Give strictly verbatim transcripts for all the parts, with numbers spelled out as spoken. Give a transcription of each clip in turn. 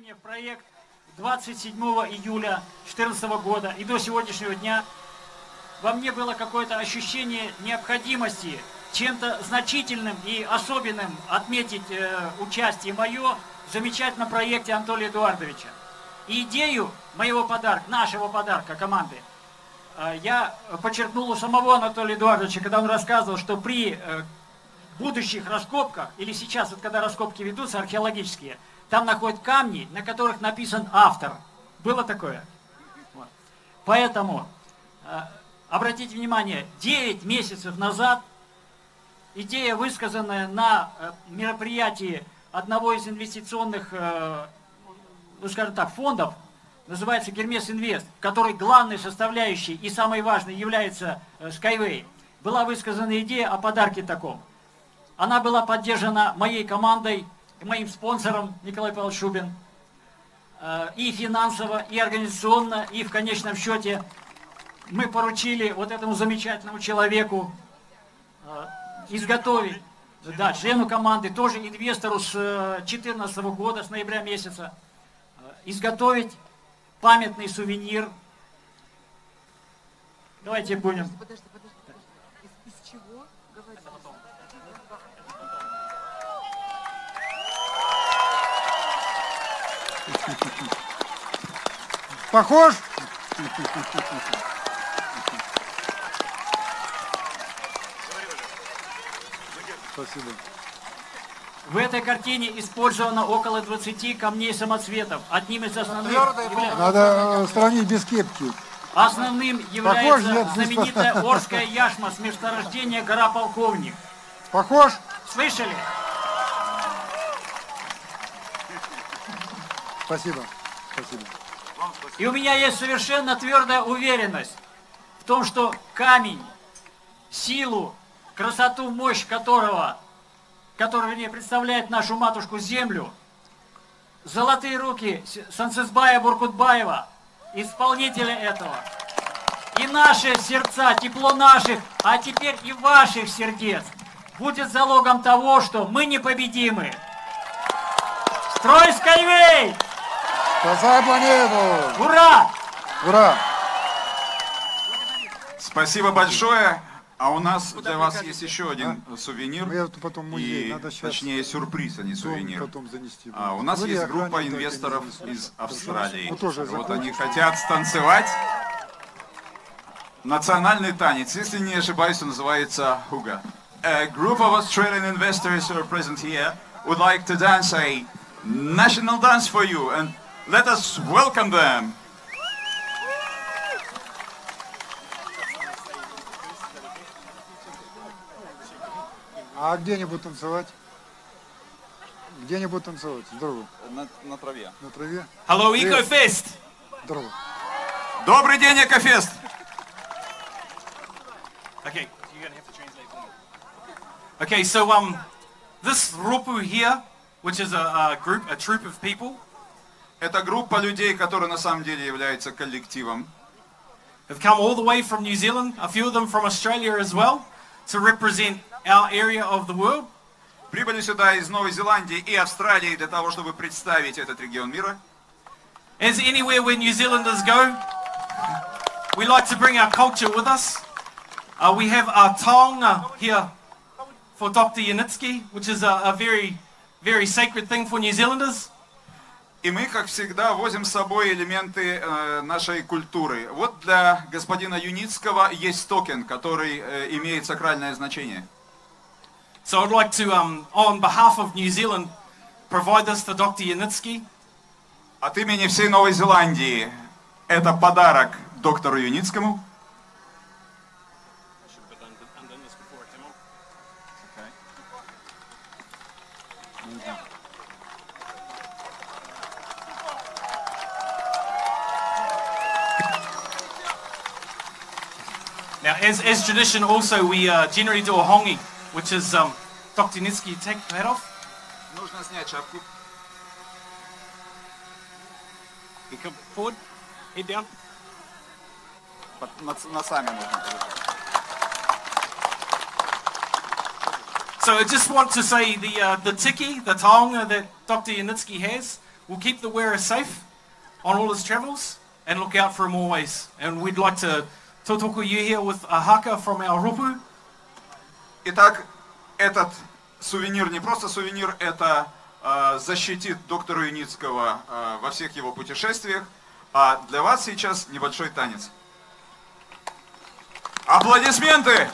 завершения проект двадцать седьмого июля две тысячи четырнадцатого года и до сегодняшнего дня во мне было какое-то ощущение необходимости чем-то значительным и особенным отметить э, участие мое в замечательном проекте Анатолия Эдуардовича. И идею моего подарка, нашего подарка команды, э, я почерпнул у самого Анатолия Эдуардовича, когда он рассказывал, что при э, будущих раскопках, или сейчас, вот когда раскопки ведутся, археологические, там находят камни, на которых написан автор. Было такое? Вот. Поэтому, э, обратите внимание, девять месяцев назад идея, высказанная на мероприятии одного из инвестиционных, ну, скажем так, фондов, называется «Гермес Инвест», в которой главной составляющей и самой важной является SkyWay, была высказана идея о подарке таком. Она была поддержана моей командой, моим спонсором Николай Павлович Шубин, и финансово, и организационно, и в конечном счете мы поручили вот этому замечательному человеку изготовить, да, члену команды, тоже инвестору с две тысячи четырнадцатого года, с ноября месяца, изготовить памятный сувенир. Давайте будем. Подожди, подожди, подожди. Из, из чего говорить? Похож? Спасибо. В этой картине использовано около двадцати камней самоцветов. Одним из основных является... Надо странить без кепки. Основным является Похож, знаменитая здесь... Орская яшма с месторождения Гора Полковник. Похож? Слышали? Спасибо. Спасибо. И у меня есть совершенно твердая уверенность в том, что камень, силу, красоту, мощь которого, которого не представляет нашу матушку землю, золотые руки Сансисбая Буркутбаева, исполнителя этого, и наши сердца, тепло наших, а теперь и ваших сердец, будет залогом того, что мы непобедимы. Строй SkyWay! Спасай планету! Ура! Ура! Спасибо большое. А у нас Куда для вас кажется? Есть еще один а? сувенир, я потом музей, и, надо точнее, сюрприз, а не сувенир. Потом занести, а, у нас ну, есть группа инвесторов из Австралии. Вот закончим. Они хотят станцевать национальный танец. Если не ошибаюсь, он называется хуга. A group of Australian investors who are present here would like to dance a national dance for you. And let us welcome them. А где они будут танцевать? Где они будут танцевать? Здорово. На, на траве. На траве. Hello, Экофест! Здорово. Добрый день, Экофест! Okay, you're gonna have to translate for me. Okay, so um, this rupu here, which is a, a group, a troop of people. Это группа людей, которые на самом деле являются коллективом. They've come all the way from New Zealand, a few of them from Australia as well, to represent our area of the world. Прибыли сюда из Новой Зеландии и Австралии для того, чтобы представить этот регион мира. As anywhere where New Zealanders go, we like to bring our culture with us. Uh, we have our taonga here for Doctor Yunicki, which is a, a very, very sacred thing for New Zealanders. И мы, как всегда, возим с собой элементы э, нашей культуры. Вот для господина Юницкого есть токен, который э, имеет сакральное значение. So I'd like to, um, on behalf of New Zealand, provide this to Doctor Юницкий. От имени всей Новой Зеландии это подарок доктору Юницкому. Now, as, as tradition also, we uh, generally do a hongi, which is, um, Doctor Yunicki, take that off. Нужно снять шапку. You come forward, head down. So I just want to say the, uh, the tiki, the taonga that Doctor Yunicki has, We'll keep the wearer safe on all his travels and look out for him always. And we'd like to tōtoku you here with a haka from our rupu. Итак, этот сувенир не просто сувенир, это э, защитит доктора Юницкого э, во всех его путешествиях. А для вас сейчас небольшой танец. Аплодисменты!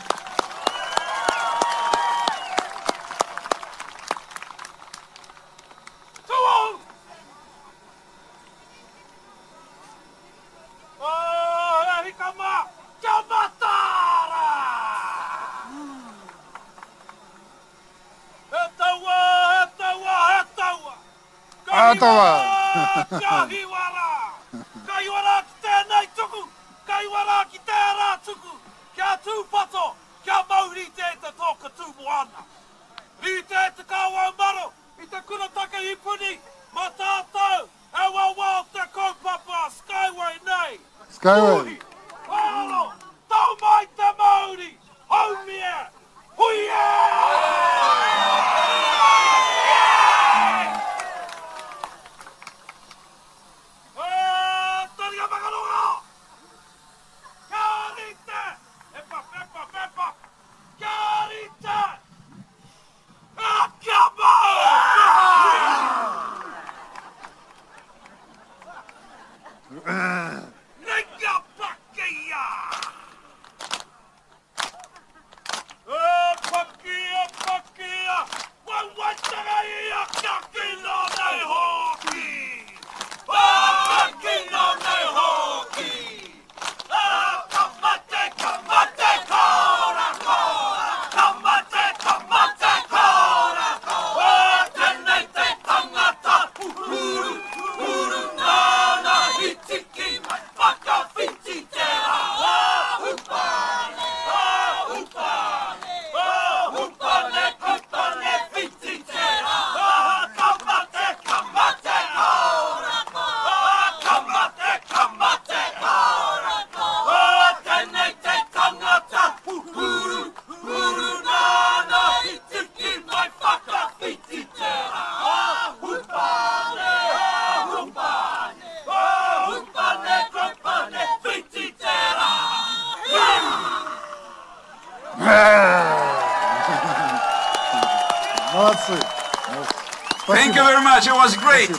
SkyWay.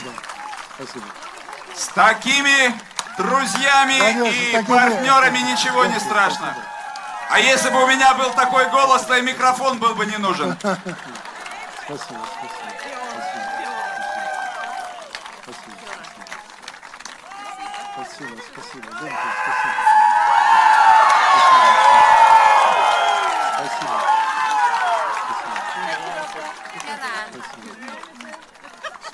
С такими друзьями, конечно, и такими партнерами ничего не страшно. А если бы у меня был такой голос, то и микрофон был бы не нужен. Спасибо, спасибо, спасибо, спасибо, спасибо, спасибо, спасибо,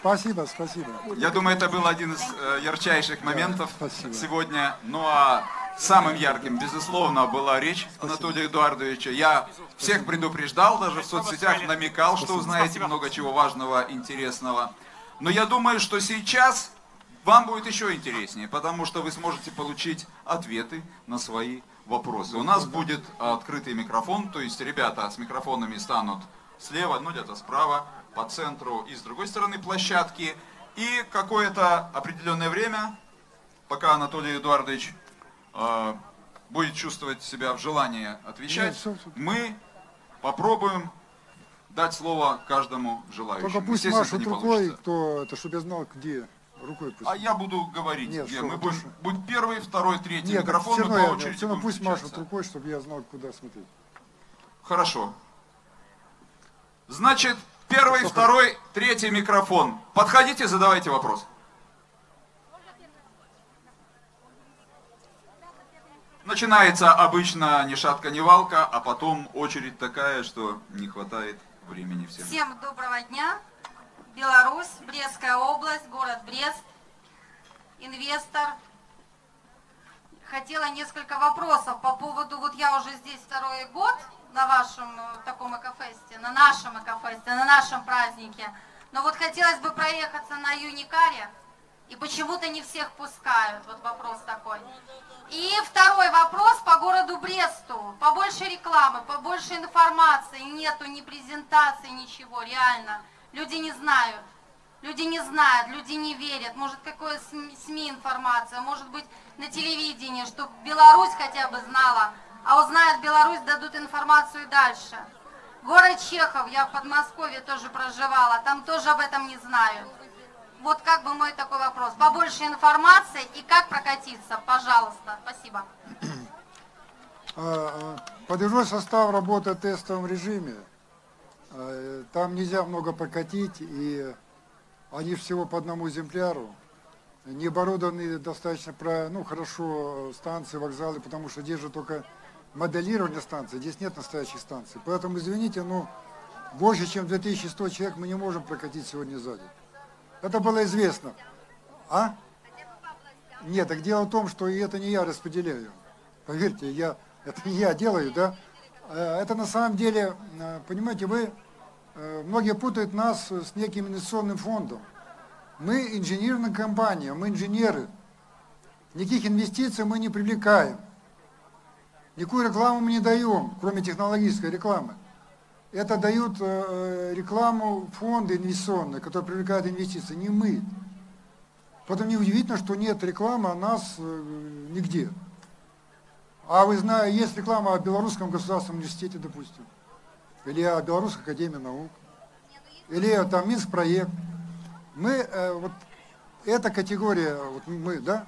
Спасибо, спасибо. Я думаю, это был один из э, ярчайших моментов спасибо. сегодня. Ну а самым ярким, безусловно, была речь спасибо. Анатолия Эдуардовича. Я всех предупреждал, даже в соцсетях намекал, спасибо. что узнаете спасибо. много чего важного, интересного. Но я думаю, что сейчас вам будет еще интереснее, потому что вы сможете получить ответы на свои вопросы. У нас будет открытый микрофон, то есть ребята с микрофонами станут слева, ну где-то справа, по центру и с другой стороны площадки. И какое-то определенное время, пока Анатолий Эдуардович э, будет чувствовать себя в желании отвечать, Нет, мы попробуем дать слово каждому желающему. Только пусть машут не рукой, кто, это, чтобы я знал, где рукой пусть. А я буду говорить, Нет, где. Мы будем, будь первый, второй, третий Нет, микрофон, мы по я, очереди я, Пусть включаться. машут рукой, чтобы я знал, куда смотреть. Хорошо. Значит, первый, второй, третий микрофон. Подходите, задавайте вопрос. Начинается обычно ни шатка, ни валка, а потом очередь такая, что не хватает времени всем. Всем доброго дня. Беларусь, Брестская область, город Брест, инвестор. Хотела несколько вопросов по поводу, вот я уже здесь второй год, на вашем таком экофесте, на нашем экофесте, на нашем празднике. Но вот хотелось бы проехаться на Юникаре, и почему-то не всех пускают. Вот вопрос такой. И второй вопрос по городу Бресту. Побольше рекламы, побольше информации. Нету ни презентации, ничего, реально. Люди не знают. Люди не знают, люди не верят. Может, какое СМИ информация, может быть, на телевидении, чтобы Беларусь хотя бы знала. А узнают Беларусь, дадут информацию дальше. Город Чехов, я в Подмосковье тоже проживала, там тоже об этом не знают. Вот как бы мой такой вопрос. Побольше информации и как прокатиться, пожалуйста. Спасибо. Подвижной состав работает в тестовом режиме. Там нельзя много прокатить, и они всего по одному экземпляру. Не оборудованы достаточно, ну, хорошо станции, вокзалы, потому что здесь же только моделирование станции, здесь нет настоящих станций. Поэтому, извините, но больше, чем две тысячи сто человек мы не можем прокатить сегодня за день. Это было известно. А? Нет, так дело в том, что и это не я распределяю. Поверьте, я, это не я делаю, да? Это на самом деле, понимаете, вы, многие путают нас с неким инвестиционным фондом. Мы инженерная компания, мы инженеры. Никаких инвестиций мы не привлекаем. Никакую рекламу мы не даем, кроме технологической рекламы. Это дают рекламу фонды инвестиционные, которые привлекают инвестиции, не мы. Поэтому неудивительно, что нет рекламы о нас нигде. А вы знаете, есть реклама о Белорусском государственном университете, допустим, или о Белорусской академии наук, или там Минск-проект. Мы, э, вот, эта категория, вот мы, да?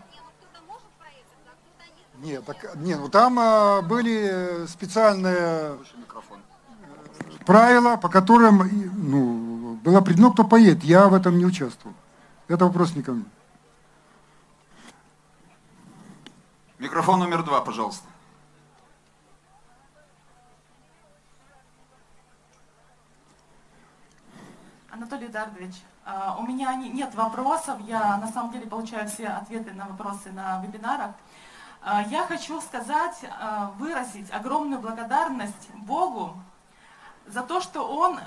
Нет, так, нет, ну там э, были специальные правила, по которым, ну, было определено, кто поедет. Я в этом не участвовал. Это вопрос не ко мне. Микрофон номер два, пожалуйста. Анатолий Эдуардович, у меня нет вопросов, я на самом деле получаю все ответы на вопросы на вебинарах. Я хочу сказать, выразить огромную благодарность Богу за то, что Он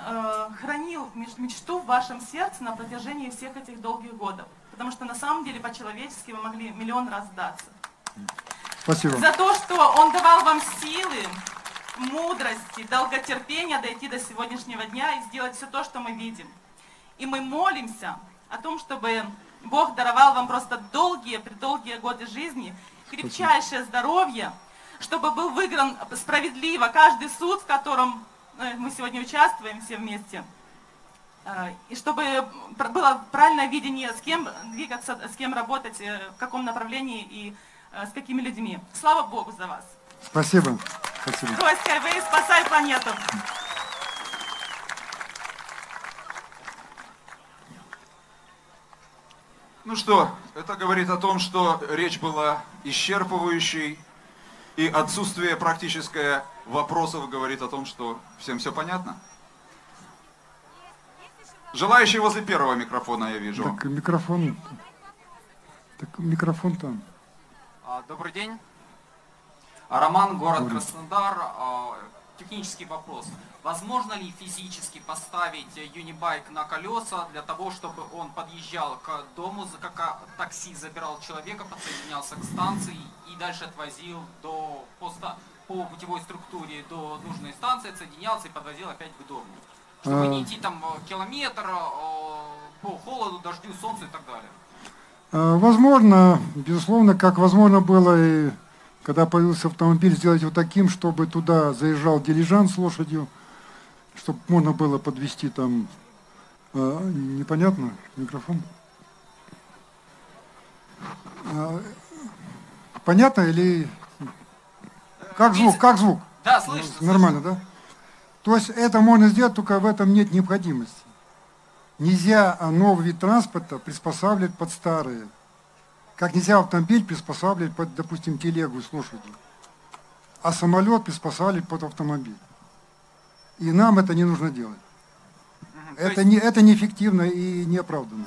хранил мечту в вашем сердце на протяжении всех этих долгих годов. Потому что на самом деле по-человечески вы могли миллион раз сдаться. Спасибо. За то, что Он давал вам силы, мудрости, долготерпения дойти до сегодняшнего дня и сделать все то, что мы видим. И мы молимся о том, чтобы Бог даровал вам просто долгие-предолгие годы жизни, крепчайшее здоровье, чтобы был выигран справедливо каждый суд, в котором мы сегодня участвуем все вместе, и чтобы было правильное видение, с кем двигаться, с кем работать, в каком направлении и с какими людьми. Слава Богу за вас! Спасибо. Спасибо. Строй SkyWay, спасай планету. Ну что, это говорит о том, что речь была исчерпывающей, и отсутствие практическое вопросов говорит о том, что всем все понятно. Желающие возле первого микрофона я вижу. Так микрофон, так микрофон там. А, добрый день. Роман, город Краснодар. Технический вопрос. Возможно ли физически поставить Юнибайк на колеса для того, чтобы он подъезжал к дому, как такси забирал человека, подсоединялся к станции и дальше отвозил до поста, по путевой структуре до нужной станции, отсоединялся и подвозил опять к дому? Чтобы не идти там километр по холоду, дождю, солнцу и так далее. Возможно, безусловно, как возможно было и... Когда появился автомобиль, сделать его таким, чтобы туда заезжал дилижанс с лошадью, чтобы можно было подвести там, э, непонятно, микрофон. Э, понятно или... Как звук, как звук? Да, слышно. Нормально, слышно. Да? То есть это можно сделать, только в этом нет необходимости. Нельзя новый вид транспорта приспосабливать под старые. Как нельзя автомобиль приспосабливать под, допустим, телегу с лошадью, а самолет приспосабливать под автомобиль. И нам это не нужно делать. Uh-huh. Это, не, это неэффективно и неоправданно.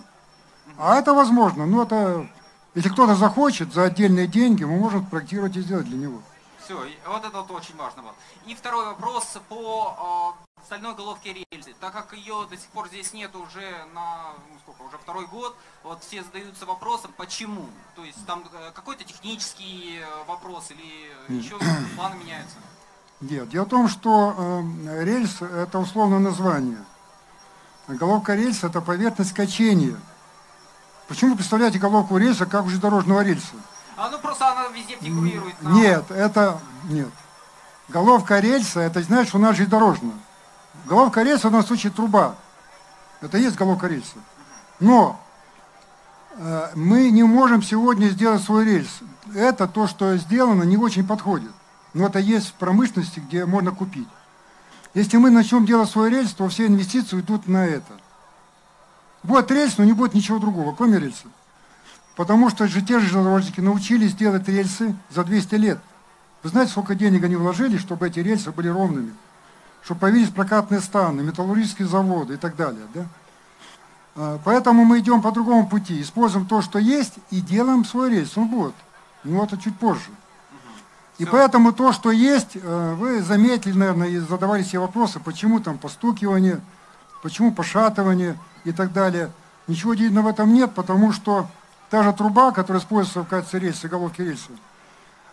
Uh-huh. А это возможно. Но это, если кто-то захочет за отдельные деньги, мы можем проектировать и сделать для него. Все, вот это вот очень важно. И второй вопрос по э, стальной головке рельсы. Так как ее до сих пор здесь нет уже на ну, сколько, уже второй год, вот все задаются вопросом, почему? То есть там какой-то технический вопрос или нет. Еще планы меняются? Нет, дело в том, что э, рельс — это условное название. Головка рельса – это поверхность качения. Почему вы представляете головку рельса как железнодорожного рельса? А ну просто она везде птикулирует. Но... Нет, это... Нет. Головка рельса – это, знаешь, что у нас железнодорожная. Головка рельса в данном случае труба. Это и есть головка рельса. Но э, мы не можем сегодня сделать свой рельс. Это то, что сделано, не очень подходит. Но это есть в промышленности, где можно купить. Если мы начнем делать свой рельс, то все инвестиции идут на это. Будет рельс, но не будет ничего другого, кроме рельса. Потому что же те же железнодорожники научились делать рельсы за двести лет. Вы знаете, сколько денег они вложили, чтобы эти рельсы были ровными? Чтобы появились прокатные станы, металлургические заводы и так далее. Да? Поэтому мы идем по другому пути. Используем то, что есть, и делаем свой рельс. Он будет. Но это чуть позже. И поэтому то, что есть, вы заметили, наверное, и задавали себе вопросы, почему там постукивание, почему пошатывание и так далее. Ничего удивительного в этом нет, потому что та же труба, которая используется в качестве рельса, головки рельса,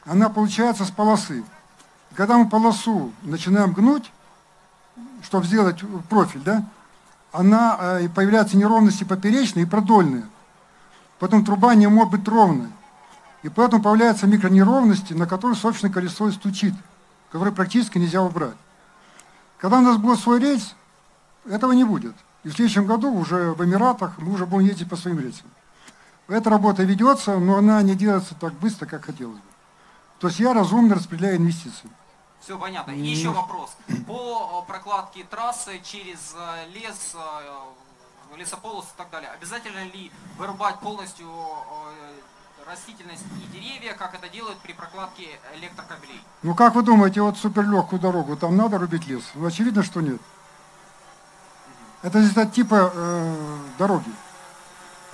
она получается с полосы. И когда мы полосу начинаем гнуть, чтобы сделать профиль, да, она появляются неровности поперечные и продольные. Потом труба не может быть ровной. И поэтому появляются микронеровности, на которые, собственно, колесо и стучит, которые практически нельзя убрать. Когда у нас будет свой рельс, этого не будет. И в следующем году уже в Эмиратах мы уже будем ездить по своим рельсам. Эта работа ведется, но она не делается так быстро, как хотелось бы. То есть я разумно распределяю инвестиции. Все понятно. И еще вопрос. По прокладке трассы через лес, лесополос и так далее, обязательно ли вырубать полностью растительность и деревья, как это делают при прокладке электрокабелей? Ну как вы думаете, вот суперлегкую дорогу, там надо рубить лес? Ну, очевидно, что нет. Угу. Это здесь от типа э, дороги,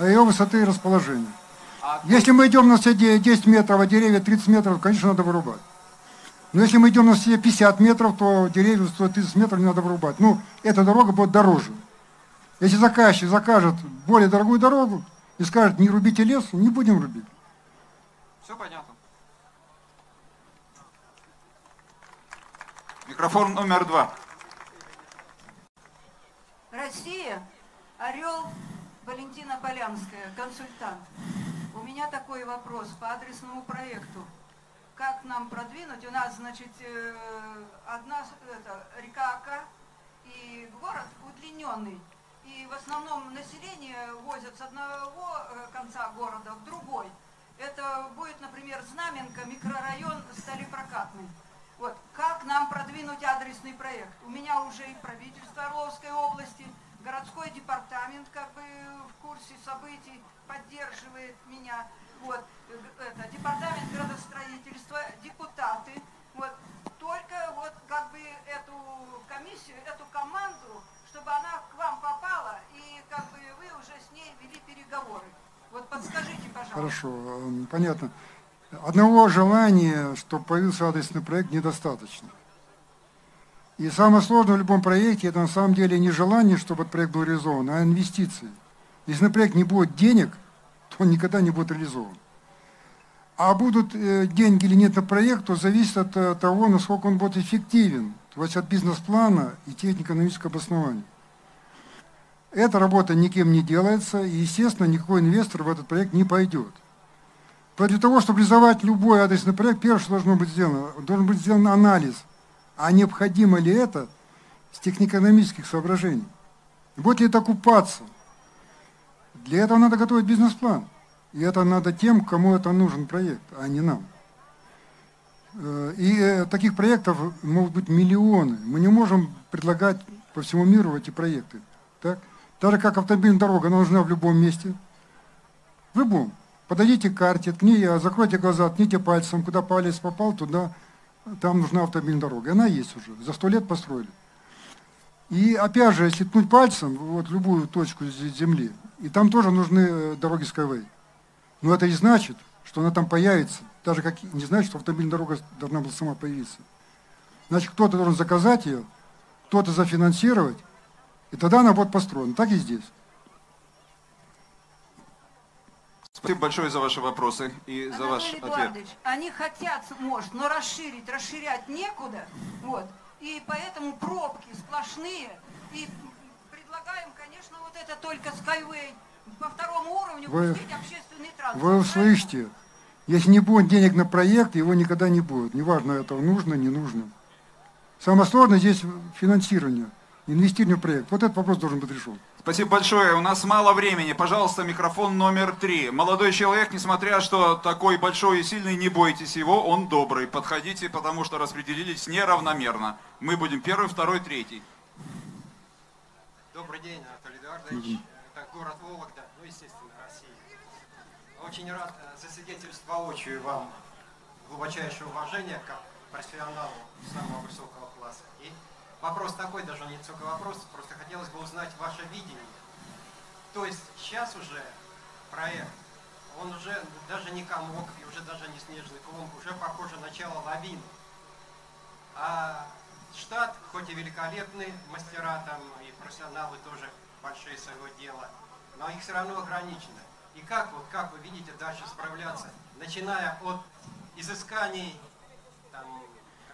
ее высоты и расположения. А если мы идем на стене десять метров, а деревья тридцать метров, конечно, надо вырубать. Но если мы идем на стене пятьдесят метров, то деревья сто тридцать метров не надо вырубать. Ну, эта дорога будет дороже. Если заказчик закажет более дорогую дорогу и скажет, не рубите лес, не будем рубить. Все понятно. Микрофон номер два. Россия, Орел, Валентина Полянская, консультант. У меня такой вопрос по адресному проекту. Как нам продвинуть? У нас, значит, одна это, река Ака и город удлиненный. И в основном население возят с одного конца города в другой. Это будет, например, Знаменка, микрорайон Сталепрокатный. Вот. Как нам продвинуть адресный проект? У меня уже и правительство Орловской области, городской департамент как бы в курсе событий, поддерживает меня. Вот. Это, департамент градостроительства, депутаты. Вот. Только вот как бы эту комиссию, эту команду, чтобы она к вам попала и как бы вы уже с ней вели переговоры. Вот подскажите, пожалуйста. Хорошо, понятно. Одного желания, чтобы появился адресный проект, недостаточно. И самое сложное в любом проекте, это на самом деле не желание, чтобы этот проект был реализован, а инвестиции. Если на проект не будет денег, то он никогда не будет реализован. А будут деньги или нет на проект, то зависит от того, насколько он будет эффективен, то есть от бизнес-плана и технико-экономического обоснования. Эта работа никем не делается, и, естественно, никакой инвестор в этот проект не пойдет. Для того, чтобы реализовать любой адресный проект, первое, что должно быть сделано, должен быть сделан анализ, а необходимо ли это с технико-экономических соображений. Будет ли это окупаться? Для этого надо готовить бизнес-план. И это надо тем, кому это нужен проект, а не нам. И таких проектов могут быть миллионы. Мы не можем предлагать по всему миру эти проекты. Так? Так же, как автомобильная дорога, она нужна в любом месте. В любом. Подойдите к карте, к ней, закройте глаза, ткните пальцем, куда палец попал, туда, там нужна автомобильная дорога. Она есть уже, за сто лет построили. И опять же, если ткнуть пальцем, вот любую точку земли, и там тоже нужны дороги SkyWay. Но это не значит, что она там появится, даже как не значит, что автомобильная дорога должна была сама появиться. Значит, кто-то должен заказать ее, кто-то зафинансировать, и тогда она будет построена. Так и здесь. Спасибо большое за ваши вопросы и за ваш ответ. Они хотят, может, но расширить, расширять некуда. Вот. И поэтому пробки сплошные. И предлагаем, конечно... Конечно, вот это только SkyWay по второму уровню пустить общественный транспорт. Вы услышите, если не будет денег на проект, его никогда не будет. Неважно, это нужно, не нужно. Самое сложное здесь финансирование, инвестирование в проект. Вот этот вопрос должен быть решен. Спасибо большое. У нас мало времени. Пожалуйста, микрофон номер три. Молодой человек, несмотря что такой большой и сильный, не бойтесь его, он добрый. Подходите, потому что распределились неравномерно. Мы будем первый, второй, третий. Добрый день, Анатолий Эдуардович. Это город Вологда, ну, естественно, Россия. Очень рад засвидетельствовать воочию вам глубочайшее уважение как профессионалу самого высокого класса. И вопрос такой, даже не только вопрос, просто хотелось бы узнать ваше видение. То есть сейчас уже проект, он уже даже не комок, и уже даже не снежный клуб, уже похоже на начало лавины. А штат, хоть и великолепный, мастера там и профессионалы тоже большие своего дела, но их все равно ограничено. И как, вот, как вы видите, дальше справляться, начиная от изысканий, там,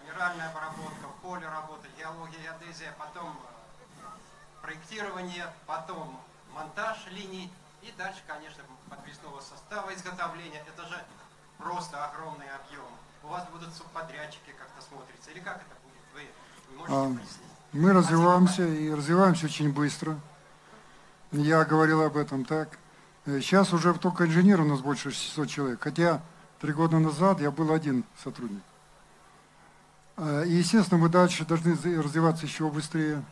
камеральная обработка, поле работы, геология, геодезия, потом проектирование, потом монтаж линий и дальше, конечно, подвесного состава изготовления. Это же просто огромный объем. У вас будут субподрядчики как-то смотрятся, или как это будет? Вы можете а, объяснить? Мы развиваемся и развиваемся очень быстро. Я говорил об этом так. Сейчас уже только инженеров у нас больше шестисот человек, хотя три года назад я был один сотрудник. И, естественно, мы дальше должны развиваться еще быстрее,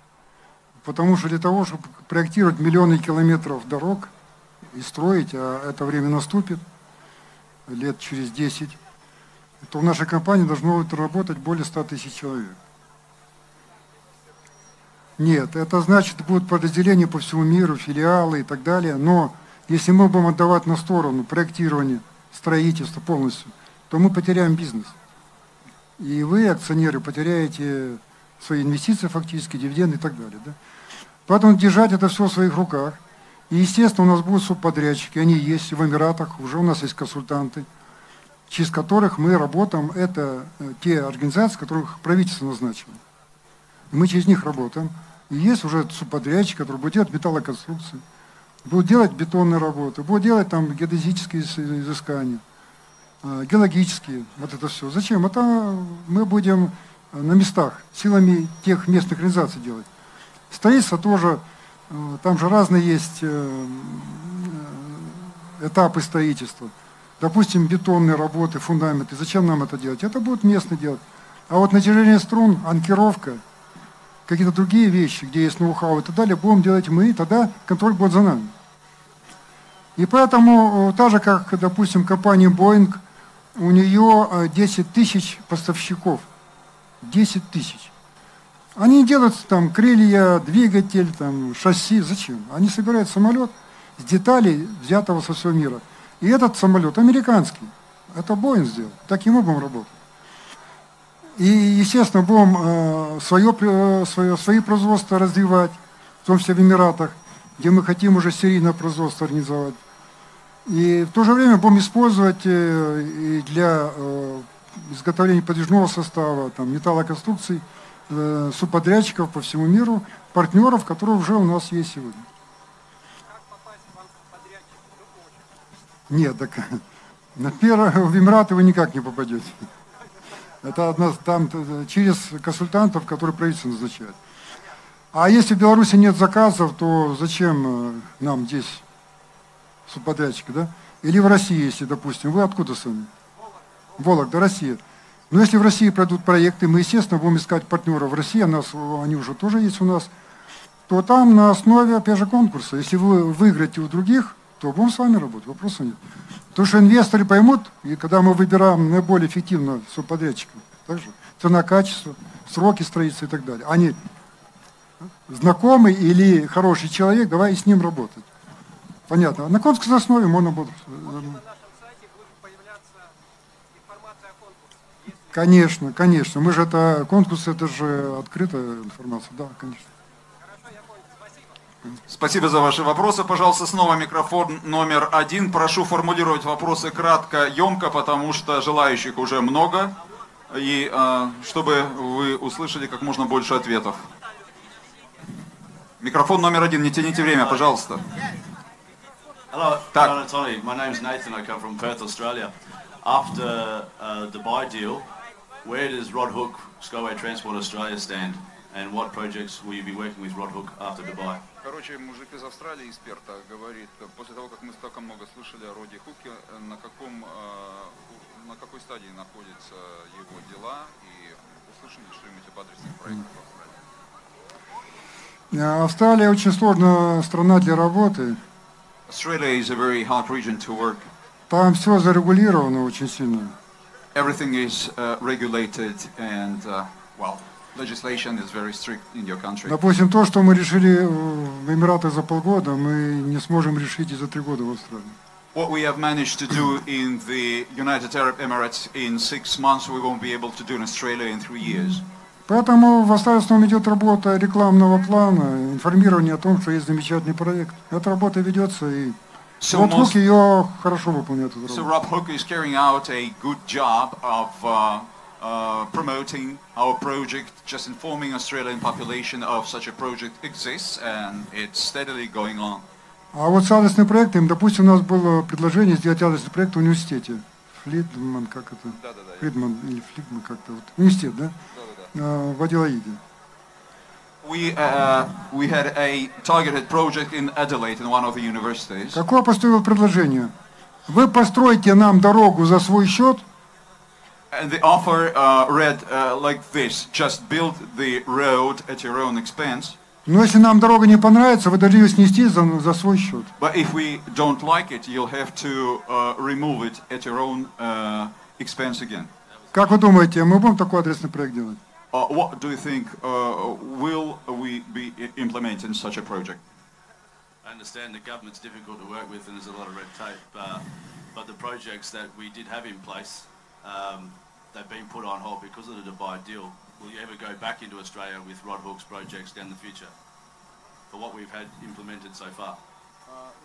потому что для того, чтобы проектировать миллионы километров дорог и строить, а это время наступит лет через десять, то в нашей компании должно работать более ста тысяч человек. Нет, это значит, будут подразделения по всему миру, филиалы и так далее, но если мы будем отдавать на сторону проектирование, строительство полностью, то мы потеряем бизнес. И вы, акционеры, потеряете свои инвестиции фактически, дивиденды и так далее. Да? Поэтому держать это все в своих руках. И, естественно, у нас будут субподрядчики, они есть в Эмиратах, уже у нас есть консультанты, через которых мы работаем. Это те организации, которых правительство назначило. Мы через них работаем. И есть уже субподрядчик, который будет делать металлоконструкции, будет делать бетонные работы, будет делать там геодезические изыскания, геологические, вот это все. Зачем? Это мы будем на местах, силами тех местных организаций делать. Строительство тоже, там же разные есть этапы строительства. Допустим, бетонные работы, фундаменты. Зачем нам это делать? Это будут местные делать. А вот натяжение струн, анкировка, какие-то другие вещи, где есть ноу-хау и так далее, будем делать мы, и тогда контроль будет за нами. И поэтому, так же, как, допустим, компания Boeing, у нее десять тысяч поставщиков. десять тысяч. Они делают там крылья, двигатель, там, шасси. Зачем? Они собирают самолет с деталей, взятого со всего мира. И этот самолет американский. Это Boeing сделал. Таким образом работает. И, естественно, будем свое, свое, свои производства развивать, в том числе в Эмиратах, где мы хотим уже серийное производство организовать. И в то же время будем использовать и для изготовления подвижного состава, там, металлоконструкций, субподрядчиков по всему миру, партнеров, которые уже у нас есть сегодня. Как попасть к вам субподрядчик? Нет, так на первое, в Эмираты вы никак не попадете. Это одна, там, через консультантов, которые правительство назначает. А если в Беларуси нет заказов, то зачем нам здесь субподрядчики, да? Или в России, если, допустим. Вы откуда сами? Вологда, Россия. Но если в России пройдут проекты, мы, естественно, будем искать партнеров в России, у нас, они уже тоже есть у нас, то там на основе, опять же, конкурса. Если вы выиграете у других, то будем с вами работать, вопросов нет. Потому что инвесторы поймут, и когда мы выбираем наиболее эффективно субподрядчика, также цена, качество, сроки строительства и так далее. Они знакомый или хороший человек, давай и с ним работать. Понятно. На конкурсной основе можно будет. На нашем сайте будет появляться информация о конкурсе. Если... Конечно, конечно. Мы же это конкурс, это же открытая информация, да, конечно. Спасибо за ваши вопросы. Пожалуйста, снова микрофон номер один. Прошу формулировать вопросы кратко, емко, потому что желающих уже много. И чтобы вы услышали как можно больше ответов. Микрофон номер один, не тяните время, пожалуйста. Hello, hello Anatoly. My name's Nathan. I come from Perth, Australia. After uh, the Dubai deal, where does Rod Hook, Skyway Transport Australia stand, and what projects will you be working with Rod Hook after Dubai? Короче, мужик из Австралии, из Перта, говорит, после того, как мы столько много слышали о Роде Хуке, на каком, на какой стадии находятся его дела, и услышим что-нибудь об адресных проектах в Австралии. Австралия очень сложная страна для работы. Australia is a very hard region to work. Там все зарегулировано очень сильно. Everything is uh, regulated and uh, well, legislation is very strict in your country. Допустим, то, что мы решили в Эмиратах за полгода, мы не сможем решить и за три года в Австралии. What we have managed to do in the United Arab Emirates in six months, we won't be able to do in Australia in three years. Поэтому в основном идет работа рекламного плана, информирование о том, что есть замечательный проект. Эта работа ведется, и Роб Хук ее хорошо выполняет. So Rob Hook is carrying out a good job of uh, uh, promoting our project, just informing Australian population of such a project exists, and it's steadily going on. А вот с адресным проектом, допустим, у нас было предложение сделать адресный проект в университете. Флитман, как это? Да, да, да. Флитман или Флитман как-то. Вот. Университет, да? В Аделаиде. We uh, we had a targeted project in Adelaide in one of the universities. Какое поступило предложение? Вы построите нам дорогу за свой счет? And the offer uh, read uh, like this: just build the road at your own expense. Но если нам дорога не понравится, вы должны ее снести за за свой счет. But if we don't like it, you'll have to uh, remove it at your own uh, expense again. Как вы думаете, мы будем такой адресный проект делать? Uh, what do you think? Uh, will we be implementing such a project? I understand the government's difficult to work with, and there's a lot of red tape. Uh, but the projects that we did have in place, um, they've been put on hold because of the Dubai deal. Will you ever go back into Australia with Rod Hook's projects down the future? For what we've had implemented so far.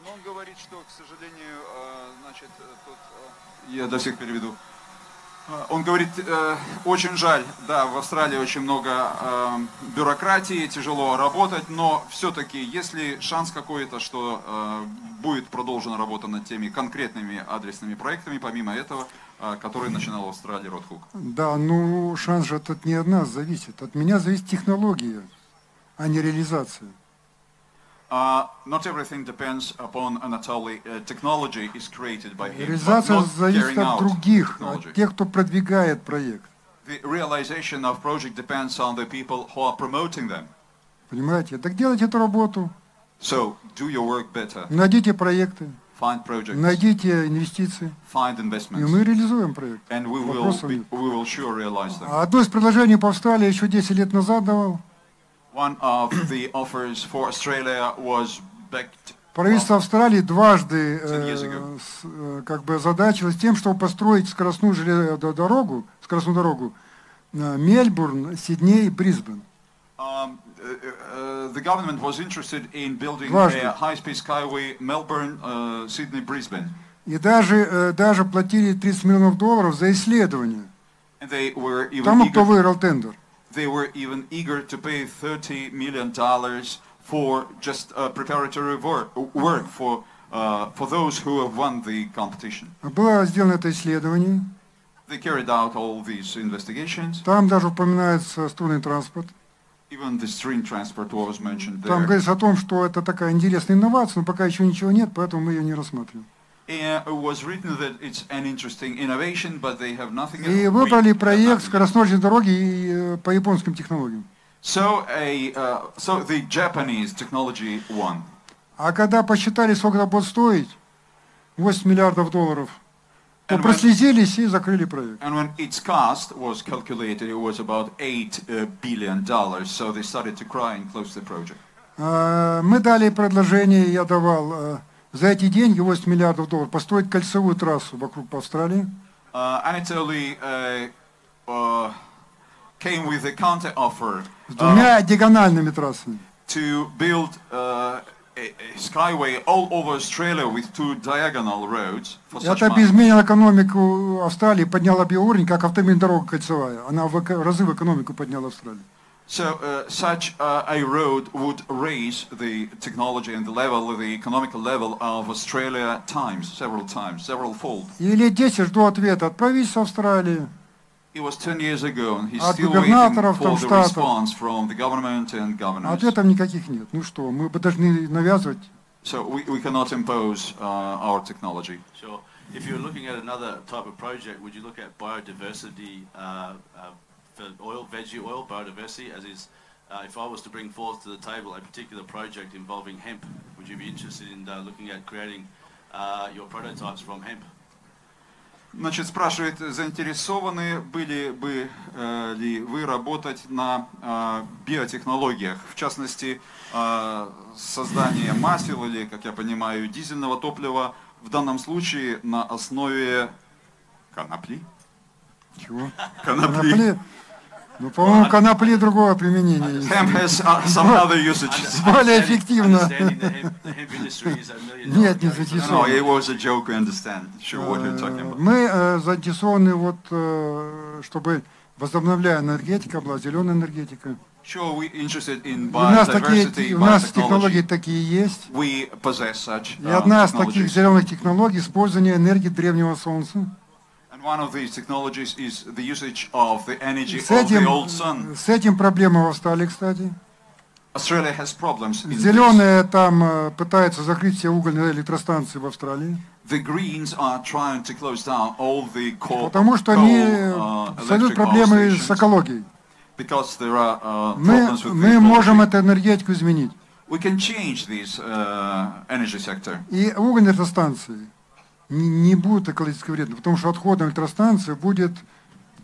Но он говорит, что, к сожалению, значит, тут. Я до всех переведу. Он говорит, э, очень жаль, да, в Австралии очень много э, бюрократии, тяжело работать, но все-таки, если шанс какой-то, что э, будет продолжена работа над теми конкретными адресными проектами, помимо этого, э, которые начинал в Австралии Род Хук. Да, ну шанс же от не от нас зависит, от меня зависит технология, а не реализация. Uh, not everything depends upon Anatoly. Uh, technology is created by him, but not carrying out technology. The realization of project depends on the people who are promoting them. Понимаете? Так делайте эту работу. So do your work better. Найдите проекты. Find projects. Найдите инвестиции. Find investments. И мы реализуем проект. And we will, be, we will sure realize them. Одно из предложений по Австралии еще десять лет назад давал. One of the offers for Australia was backed. Правительство Австралии дважды э, как бы озадачилось тем, чтобы построить скоростную железную дорогу, скоростную дорогу Мельбурн, Сидней, Брисбен. Um, uh, uh, the government was interested in building a high-speed skyway Melbourne, uh, Sydney, Brisbane. И даже э, даже платили тридцать миллионов долларов за исследование. Тому, кто выиграл тендер. They were even eager to pay thirty million dollars for just uh, preparatory work, work for uh, for those who have won the competition. Было сделано это исследование. They carried out all these investigations. Там даже упоминается струнный транспорт. Even the stream transport was mentioned there. Там говорится о том, что это такая интересная инновация, но пока еще ничего нет, поэтому мы ее не рассматриваем. It was written that it's an interesting innovation, but they have nothing. И выбрали проект скоростной дороги по японским технологиям. So a uh, so the Japanese technology won. А когда посчитали, сколько это будет стоить, восемь миллиардов долларов, то прослезились и закрыли проект. And when its cost was calculated, it was about eight billion dollars. So they started to cry and close the project. Мы дали предложение, я давал. За эти деньги, восемь миллиардов долларов, построить кольцевую трассу вокруг Австралии. Anatoly came with a counter offer. С двумя диагональными трассами. To build a skyway all over Australia with two diagonal roads. Это бы изменило экономику Австралии, подняло бы уровень, как автомобильная дорога кольцевая. Она в разы в экономику подняла Австралию. So uh, such uh, a road would raise the technology and the level, the economical level of Australia times, several times, several fold. It was ten years ago, and he's still waiting for the response from the government and governors. So we, we cannot impose uh, our technology. Sure. If you're looking at another type of project, would you look at biodiversity? Uh, uh, For oil, veggie oil, biodiversity, as is, uh, if I was to bring forth to the table a particular project involving hemp, would you be interested in uh, looking at creating uh, your prototypes from hemp? Значит, спрашивает, заинтересованы были бы э, ли вы работать на э, биотехнологиях, в частности, э, создание масел или, как я понимаю, дизельного топлива, в данном случае на основе конопли? Чего? Конопли. Конопли? Ну, по-моему, конопли другого применения. Более эффективно. Нет, не заинтересованы. Мы заинтересованы, вот, чтобы возобновляя энергетика была зеленая энергетика. Sure, we're interested in biodiversity, у нас технологии такие есть. We possess such, uh, и одна из таких зеленых технологий — использование энергии древнего солнца. One of these technologies is the usage of the energy of the old sun. С этим проблемы в Австралии, кстати. Australia has problems. Зеленые там пытаются закрыть все угольные электростанции в Австралии. The Greens are trying to close down all the coal. Потому что они создают проблемы с экологией. Because there are problems with the ecology. Мы можем эту энергетику изменить. We can change this energy sector. И угольные электростанции не будет экологически вредно, потому что отходом электростанции будет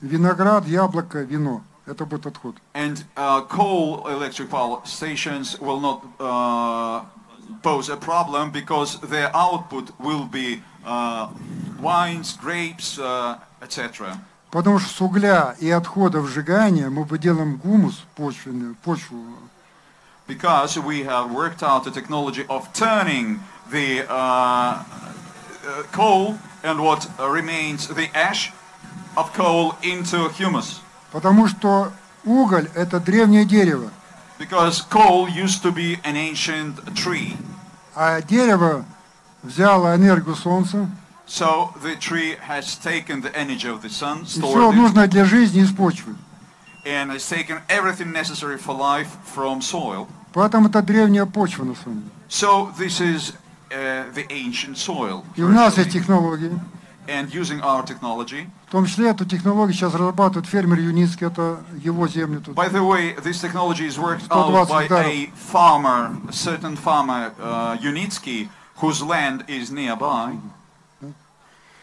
виноград, яблоко, вино. Это будет отход. And uh, coal electric power stations will not uh, pose a problem because their output will be uh, wines, grapes, uh, et cetera. Потому что с угля и отходов сжигания мы делаем гумус, почвенную почву. Because we have worked out the technology of turning the uh, coal and what remains the ash of coal into humus. Потому что уголь – это древнее дерево. Because coal used to be an ancient tree. А дерево взяло энергию солнца. So the tree has taken the energy of the sun, stored it. Все нужное для жизни из почвы. And has taken everything necessary for life from soil. Поэтому это древняя почва на самом деле. So this is the ancient soil. И у нас есть технологии. And using our technology. В том числе эту технологию сейчас разрабатывает фермер Юницкий, это его земли тут. By the way, this technology is worked out by a farmer, a certain farmer Юницкий, whose land is nearby.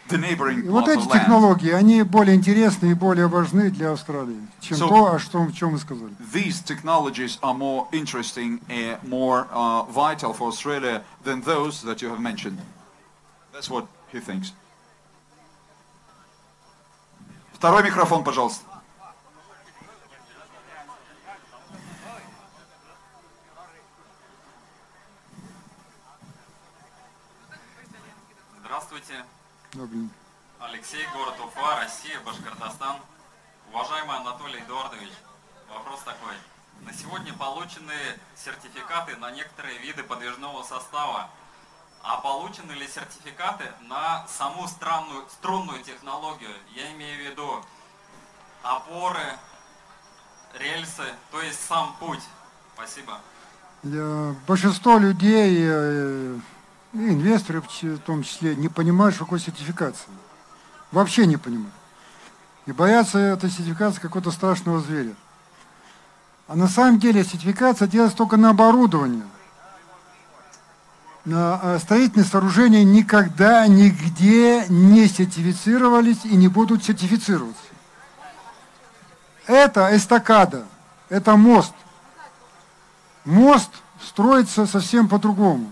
The neighboring plot of land. Вот эти технологии, они более интересны и более важны для Австралии, чем то, о чем мы сказали. These technologies are more interesting and more vital for Australia than those that you have mentioned. That's what he thinks. Второй микрофон, пожалуйста. Здравствуйте. Алексей, город Уфа, Россия, Башкортостан. Уважаемый Анатолий Эдуардович, вопрос такой. На сегодня получены сертификаты на некоторые виды подвижного состава. А получены ли сертификаты на саму странную, струнную технологию? Я имею в виду опоры, рельсы, то есть сам путь. Спасибо. Большинство людей... И инвесторы, в том числе, не понимают, что такое сертификация. Вообще не понимают. И боятся этой сертификации какого-то страшного зверя. А на самом деле сертификация делается только на оборудование. На строительные сооружения никогда, нигде не сертифицировались и не будут сертифицироваться. Это эстакада, это мост. Мост строится совсем по-другому.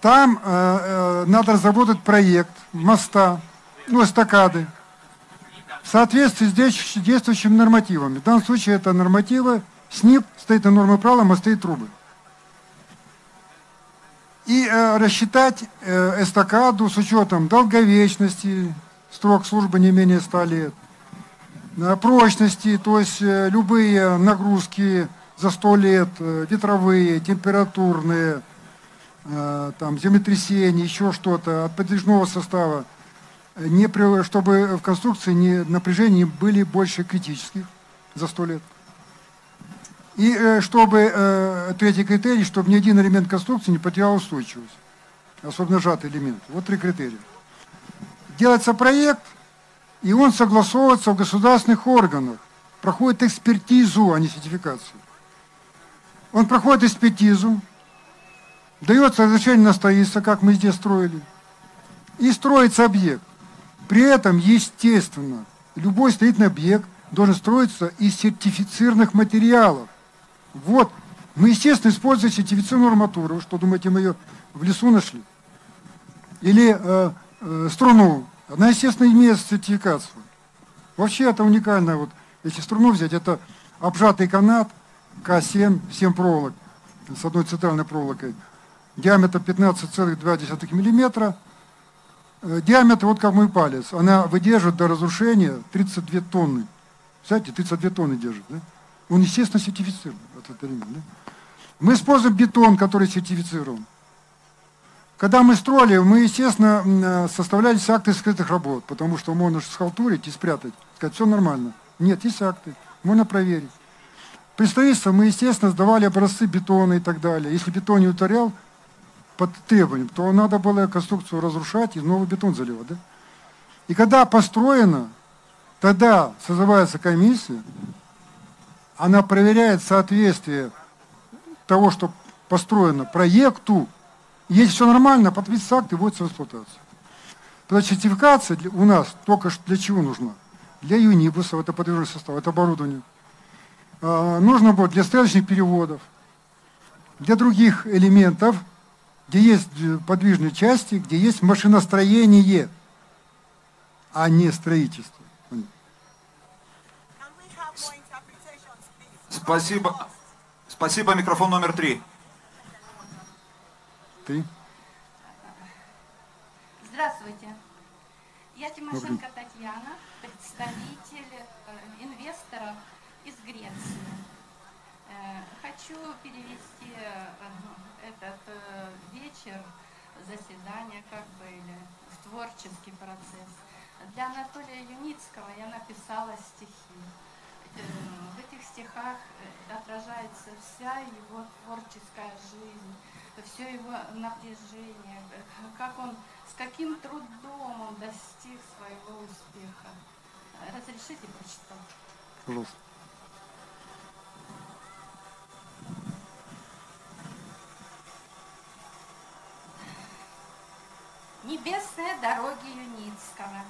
Там э, надо разработать проект моста, ну, эстакады, в соответствии с действующими нормативами. В данном случае это нормативы СНИП, стоит на нормы правила, мосты и трубы. И э, рассчитать э, эстакаду с учетом долговечности, срок службы не менее ста лет, прочности, то есть любые нагрузки за сто лет, ветровые, температурные, там, землетрясения, еще что-то, от подвижного состава, не, чтобы в конструкции не, напряжения были больше критических за сто лет. И чтобы, третий критерий, чтобы ни один элемент конструкции не потерял устойчивость, особенно сжатый элемент. Вот три критерия. Делается проект, и он согласовывается в государственных органах, проходит экспертизу, а не сертификацию. Он проходит экспертизу, дается разрешение на строительство, как мы здесь строили, и строится объект. При этом, естественно, любой строительный объект должен строиться из сертифицированных материалов. Вот, мы, естественно, используем сертифицированную арматуру. Вы что, думаете, мы ее в лесу нашли? Или э, э, струну. Она, естественно, имеет сертификацию. Вообще это уникально. Вот, если струну взять, это обжатый канат ка семь, семь проволок, с одной центральной проволокой, диаметр пятнадцать целых две десятых миллиметра. Диаметр, вот как мой палец, она выдерживает до разрушения тридцать две тонны. Представляете, тридцать две тонны держит. Да? Он, естественно, сертифицирован. Этот элемент, да? Мы используем бетон, который сертифицирован. Когда мы строили, мы, естественно, составляли акты скрытых работ, потому что можно схалтурить и спрятать, сказать, все нормально. Нет, есть акты, можно проверить. При строительстве мы, естественно, сдавали образцы бетона и так далее. Если бетон не ударял под требованием, то надо было конструкцию разрушать и новый бетон заливать. Да? И когда построено, тогда созывается комиссия, она проверяет соответствие того, что построено, проекту. Если все нормально, подписывается акт и вводится в эксплуатацию. Потому что сертификация у нас только для чего нужна? Для юнибусов, это подвижной состав, это оборудование. Нужно будет для стрелочных переводов, для других элементов, где есть подвижные части, где есть машиностроение, а не строительство. Спасибо. Спасибо. Микрофон номер три. Ты? Здравствуйте. Я Тимошенко Татьяна, представитель инвесторов из Греции. Хочу перевести этот вечер заседания, как были, в творческий процесс. Для Анатолия Юницкого я написала стихи. В этих стихах отражается вся его творческая жизнь, все его напряжение, как он, с каким трудом он достиг своего успеха. Разрешите прочитать? Пожалуйста. Небесные дороги Юницкого.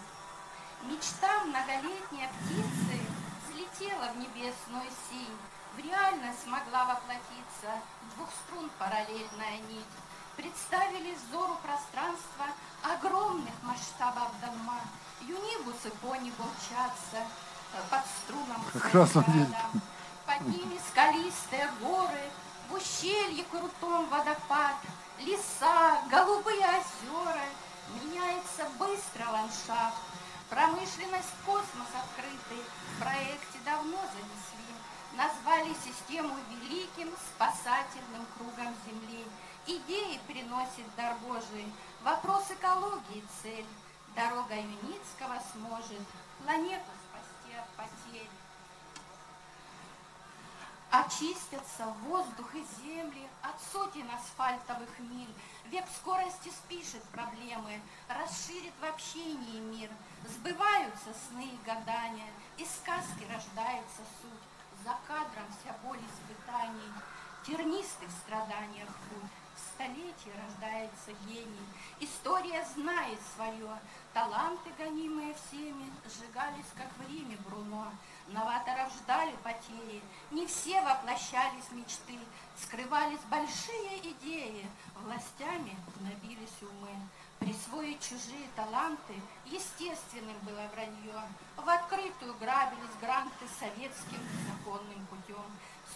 Мечта многолетняя птицы взлетела в небесную синь, в реальность могла воплотиться, двух струн параллельная нить. Представили взору пространства огромных масштабов дома. Юнибусы по небу мчатся под струнам своим городом. Под ними скалистые горы, в ущелье крутом водопад, леса, голубые озера. Меняется быстро ландшафт, промышленность космос открытый, в проекте давно занесли, назвали систему великим спасательным кругом Земли. Идеи приносит дар Божий, вопрос экологии цель, дорога Юницкого сможет планету спасти от потерь. Очистятся воздух и земли от сотен асфальтовых миль. Век скорости спишет проблемы, расширит в общении мир. Сбываются сны и гадания, из сказки рождается суть. За кадром вся боль испытаний, тернистых страданиях путь. В столетии рождается гений, история знает свое. Таланты, гонимые всеми, сжигались, как в Риме Бруно. Новаторов ждали потери, не все воплощались мечты, скрывались большие идеи, властями гнобились умы. Присвоить чужие таланты естественным было вранье, в открытую грабились гранты советским законным путем.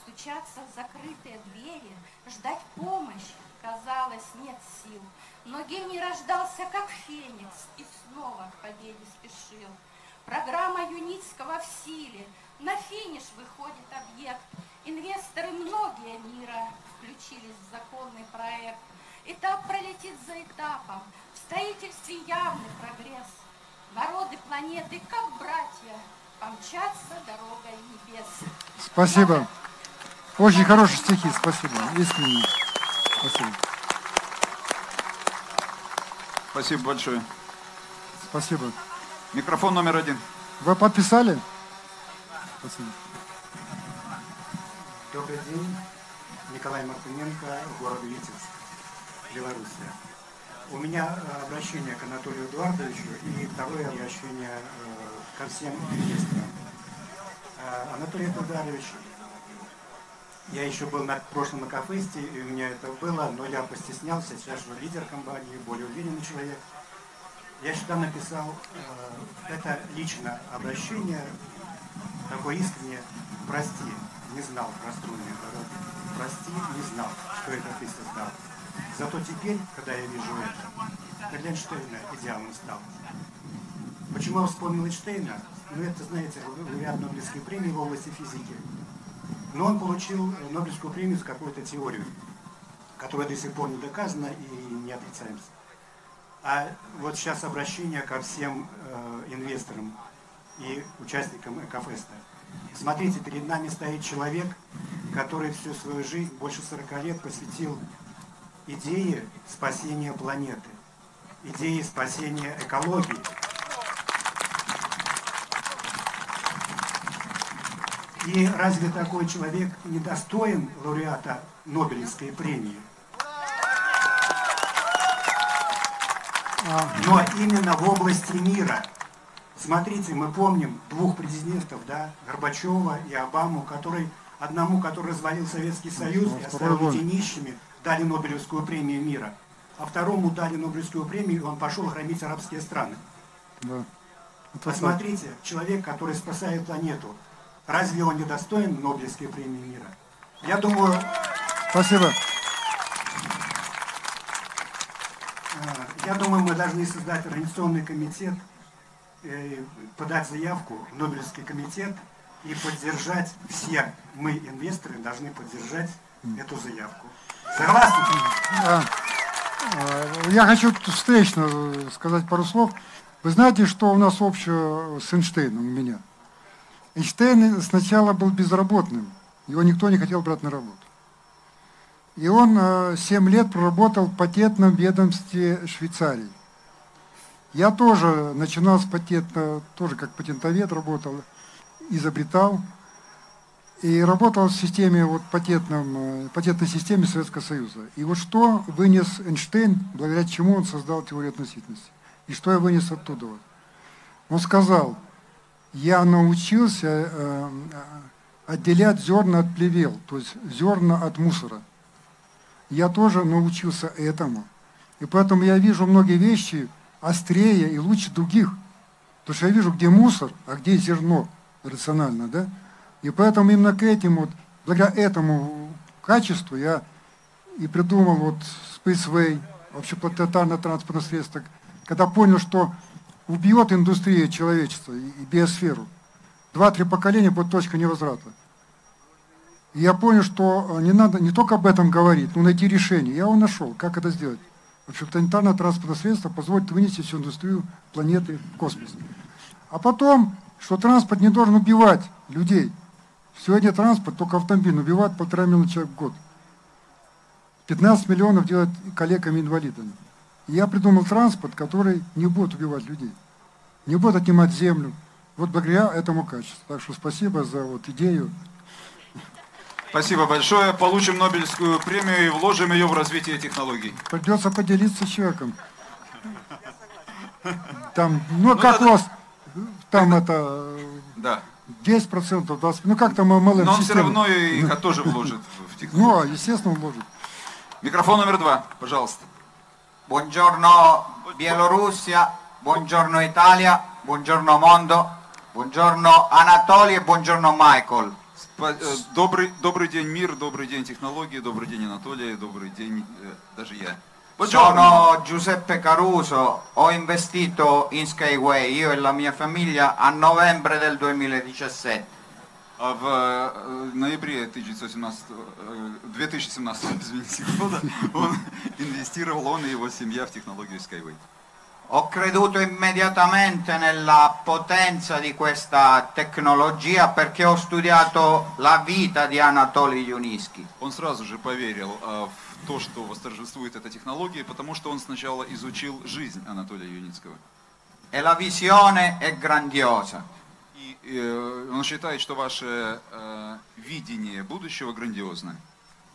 Стучаться в закрытые двери, ждать помощи, казалось, нет сил. Но гений рождался, как феникс, и снова к победе спешил. Программа Юницкого в силе. На финиш выходит объект. Инвесторы многие мира включились в законный проект. Этап пролетит за этапом. В строительстве явный прогресс. Народы планеты, как братья, помчатся дорогой небес. Спасибо. Очень хорошие стихи. Спасибо. Искренне. Спасибо. Спасибо большое. Спасибо. Микрофон номер один. Вы подписали? Спасибо. Добрый день. Николай Мартыненко, город Витебск, Белоруссия. У меня обращение к Анатолию Эдуардовичу и второе обращение ко всем инвесторам. Анатолий Эдуардович, я еще был на прошлом Экофесте, и у меня это было, но я постеснялся, сейчас же лидер компании, более уверенный человек. Я сюда написал э, это лично обращение, такое искренне, прости, не знал про струнные дороги, прости, не знал, что это ты создал. Зато теперь, когда я вижу это, как Эйнштейна идеалом стал. Почему я вспомнил Эйнштейна? Ну это, знаете, лауреат Нобелевской премии в области физики. Но он получил Нобелевскую премию за какую-то теорию, которая до сих пор не доказана и не отрицаемся. А вот сейчас обращение ко всем э, инвесторам и участникам Экофеста. Смотрите, перед нами стоит человек, который всю свою жизнь, больше сорока лет, посвятил идее спасения планеты, идее спасения экологии. И разве такой человек недостоин лауреата Нобелевской премии? Но именно в области мира. Смотрите, мы помним двух президентов, да, Горбачева и Обаму, который, одному, который развалил Советский Союз и оставил людей нищими, дали Нобелевскую премию мира. А второму дали Нобелевскую премию, и он пошел громить арабские страны. Да. Посмотрите, человек, который спасает планету, разве он не достоин Нобелевской премии мира? Я думаю... Спасибо. Я думаю, мы должны создать организационный комитет, подать заявку в Нобелевский комитет и поддержать, все мы, инвесторы, должны поддержать эту заявку. Согласны? Я хочу встречно сказать пару слов. Вы знаете, что у нас общего с Эйнштейном у меня? Эйнштейн сначала был безработным, его никто не хотел брать на работу. И он семь лет проработал в патентном ведомстве Швейцарии. Я тоже начинал с патента, тоже как патентовед работал, изобретал. И работал в системе, вот, патентном, патентной системе Советского Союза. И вот что вынес Эйнштейн, благодаря чему он создал теорию относительности. И что я вынес оттуда. Он сказал, я научился отделять зерна от плевел, то есть зерна от мусора. Я тоже научился этому. И поэтому я вижу многие вещи острее и лучше других. Потому что я вижу, где мусор, а где зерно рационально, да? И поэтому именно к этим, вот, благодаря этому качеству я и придумал вот SkyWay, вообще планетарное транспортное средство, когда понял, что убьет индустрия человечества и биосферу. Два-три поколения будет точка невозврата. И я понял, что не надо не только об этом говорить, но найти решение. Я его нашел. Как это сделать? Вообще, планетарное транспортное средство позволит вынести всю индустрию планеты в космос. А потом, что транспорт не должен убивать людей. Сегодня транспорт, только автомобиль, убивает полтора миллиона человек в год. пятнадцать миллионов делают коллегами-инвалидами. И я придумал транспорт, который не будет убивать людей. Не будет отнимать землю. Вот благодаря этому качеству. Так что спасибо за вот идею. Спасибо большое. Получим Нобелевскую премию и вложим ее в развитие технологий. Придется поделиться с человеком. Там, ну, ну как да, у вас, там это, да. десять процентов, двадцать процентов, ну как там эм эл эм. Но он все равно их тоже вложит в технологии. Ну, естественно, вложит. Микрофон номер два, пожалуйста. Buongiorno, Белоруссия. Buongiorno, Италия. Buongiorno, Mondo. Buongiorno, Анатолий. Buongiorno, Майкл. Добрый, добрый день, мир, добрый день, технологии, добрый день, Анатолий, добрый день, э, даже я. Buongiorno. Sono Giuseppe Caruso, ho investito in SkyWay, io e la mia famiglia, a novembre del duemiladiciassette. В ноябре две тысячи семнадцатого года он инвестировал, он и его семья, в технологию SkyWay. Ho creduto immediatamente nella potenza di questa tecnologia perché ho studiato la vita di Anatolij Юницкий. Он сразу же поверил в то, что восторжествует эта технология, потому что он сначала изучил жизнь Анатолия Юницкого. E la visione è grandiosa. И э, он считает, что ваше э, видение будущего грандиозное.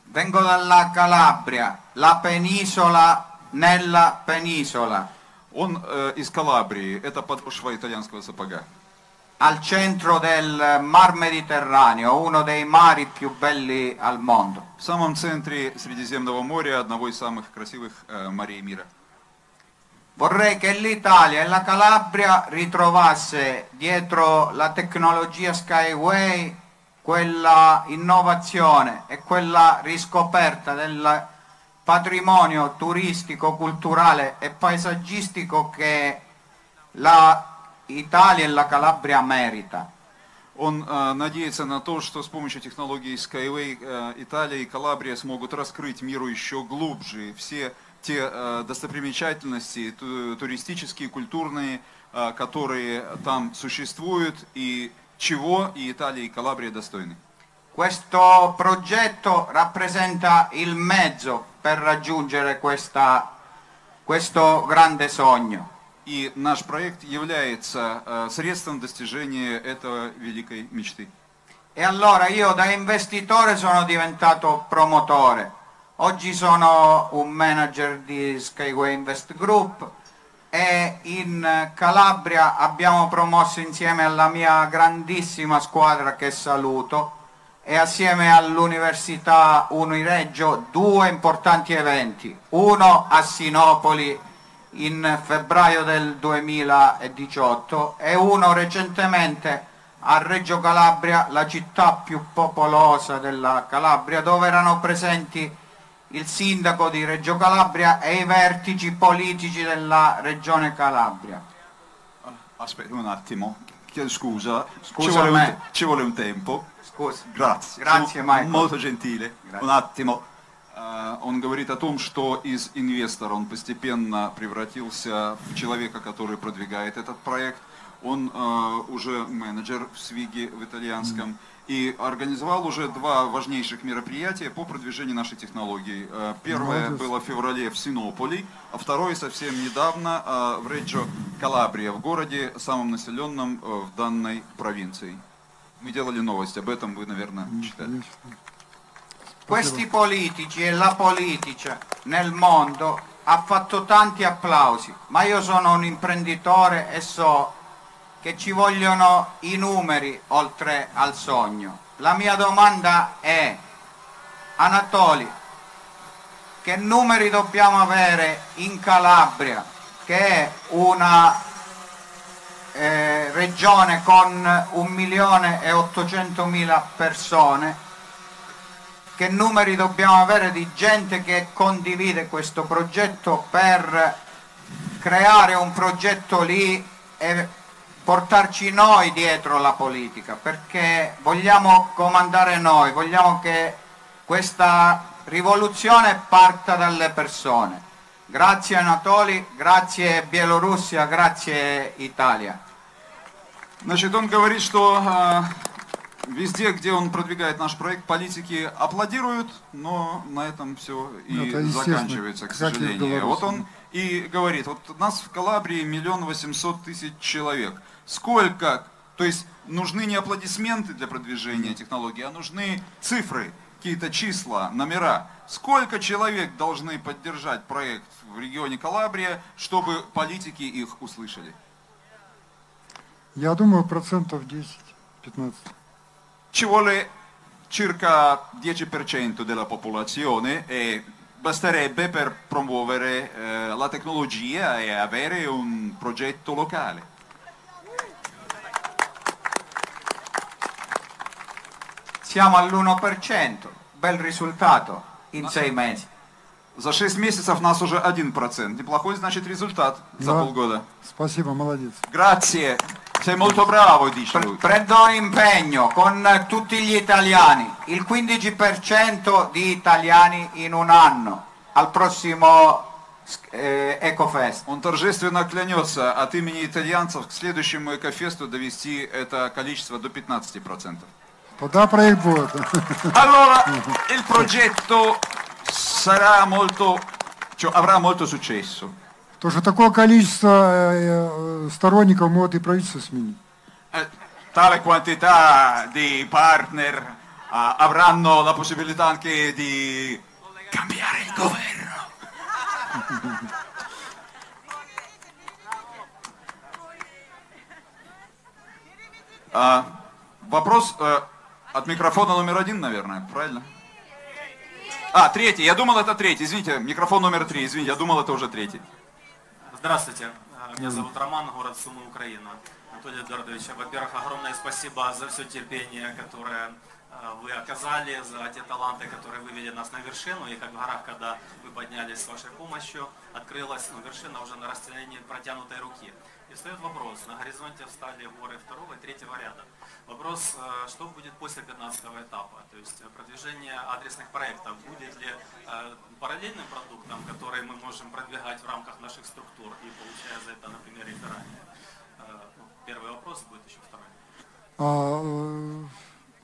Vengo dalla Calabria, la penisola nella penisola. Он э, из Калабрии, это подошва итальянского сапога. Al centro del Mar Mediterraneo, uno dei mari più belli al mondo. В самом центре Средиземного моря, одного из самых красивых э, морей мира. Vorrei che l'Italia e la Calabria ritrovasse dietro la tecnologia SkyWay quella innovazione e quella riscoperta del patrimonio turistico, culturale e paesaggistico che l'Italia e la Calabria merita. Он э, надеется на то, что с помощью технологии SkyWay э, Италия и Калабрия смогут раскрыть миру еще глубже все те э, достопримечательности, ту, туристические, культурные, э, которые там существуют и чего и Италия и Калабрия достойны. Questo progetto rappresenta il mezzo per raggiungere questa, questo grande sogno. И наш проект является э, средством достижения этой великой мечты. E allora io da investitore sono diventato promotore. Oggi sono un manager di SkyWay Invest Group e in Calabria abbiamo promosso insieme alla mia grandissima squadra che saluto e assieme all'Università Unireggio due importanti eventi, uno a Sinopoli in febbraio del duemiladiciotto e uno recentemente a Reggio Calabria, la città più popolosa della Calabria, dove erano presenti il sindaco di Reggio Calabria e i vertici politici della regione Calabria. Aspetta un attimo, scusa, scusa ci, vuole un, ci vuole un tempo. Scusa. Grazie, grazie Michael. Molto gentile. Grazie. Un attimo. Он говорит о том, что из инвестора он постепенно превратился в человека, который продвигает этот проект. Он уже менеджер в Свиге в итальянском и организовал уже два важнейших мероприятия по продвижению нашей технологии. Первое было в феврале в Синополи, а второе совсем недавно в Реджо Калабрия, в городе, самом населенном в данной провинции. Мы делали новость, об этом вы, наверное, читали. Questi politici e la politica nel mondo ha fatto tanti applausi, ma io sono un imprenditore e so che ci vogliono i numeri oltre al sogno. La mia domanda è, Anatoli, che numeri dobbiamo avere in Calabria, che è una eh, regione con un milione e ottocentomila persone? Che numeri dobbiamo avere di gente che condivide questo progetto per creare un progetto lì e portarci noi dietro la politica? Perché vogliamo comandare noi, vogliamo che questa rivoluzione parta dalle persone. Grazie Anatoli, grazie Bielorussia, grazie Italia. Значит, он говорит, что везде, где он продвигает наш проект, политики аплодируют, но на этом все и это заканчивается, к сожалению. Вот он и говорит, вот у нас в Калабрии миллион восемьсот тысяч человек. Сколько, то есть нужны не аплодисменты для продвижения технологии, а нужны цифры, какие-то числа, номера. Сколько человек должны поддержать проект в регионе Калабрия, чтобы политики их услышали? Я думаю, процентов десять-пятнадцать. Ci vuole circa dieci per cento della popolazione e basterebbe per promuovere eh, la tecnologia e avere un progetto locale. Siamo all'uno per cento, bel risultato in sei mesi. За шесть месяцев нас уже один процент. Неплохой, значит, результат за да. полгода. Спасибо, молодец. Grazie. Sei molto bravo, dice lui. Prendo impegno con tutti gli italiani, il quindici per cento di italiani in un anno, al prossimo э, Экофест. Он торжественно клянется от имени итальянцев к следующему Экофесту довести это количество до пятнадцати процентов. Тогда проект будет. Allora, il progetto sarà molto, cioè, avrà molto successo. Потому что такое количество сторонников могут и правительство сменить. Tale quantità di partner avranno la possibilità anche di cambiare il governo. А, вопрос э, от микрофона номер один, наверное, правильно? А, третий. Я думал, это третий. Извините, микрофон номер три. Извините, я думал, это уже третий. Здравствуйте, меня зовут Роман, город Сумы, Украина. Анатолий Эдуардович, во-первых, огромное спасибо за все терпение, которое вы оказали, за те таланты, которые вывели нас на вершину. И как в горах, когда вы поднялись с вашей помощью, открылась ну, вершина уже на расстоянии протянутой руки. И встает вопрос, на горизонте встали горы второго и третьего ряда. Вопрос, что будет после пятнадцатого этапа, то есть продвижение адресных проектов, будет ли параллельным продуктом, который мы можем продвигать в рамках наших структур и получая за это, например, реферальные. Первый вопрос, будет еще второй.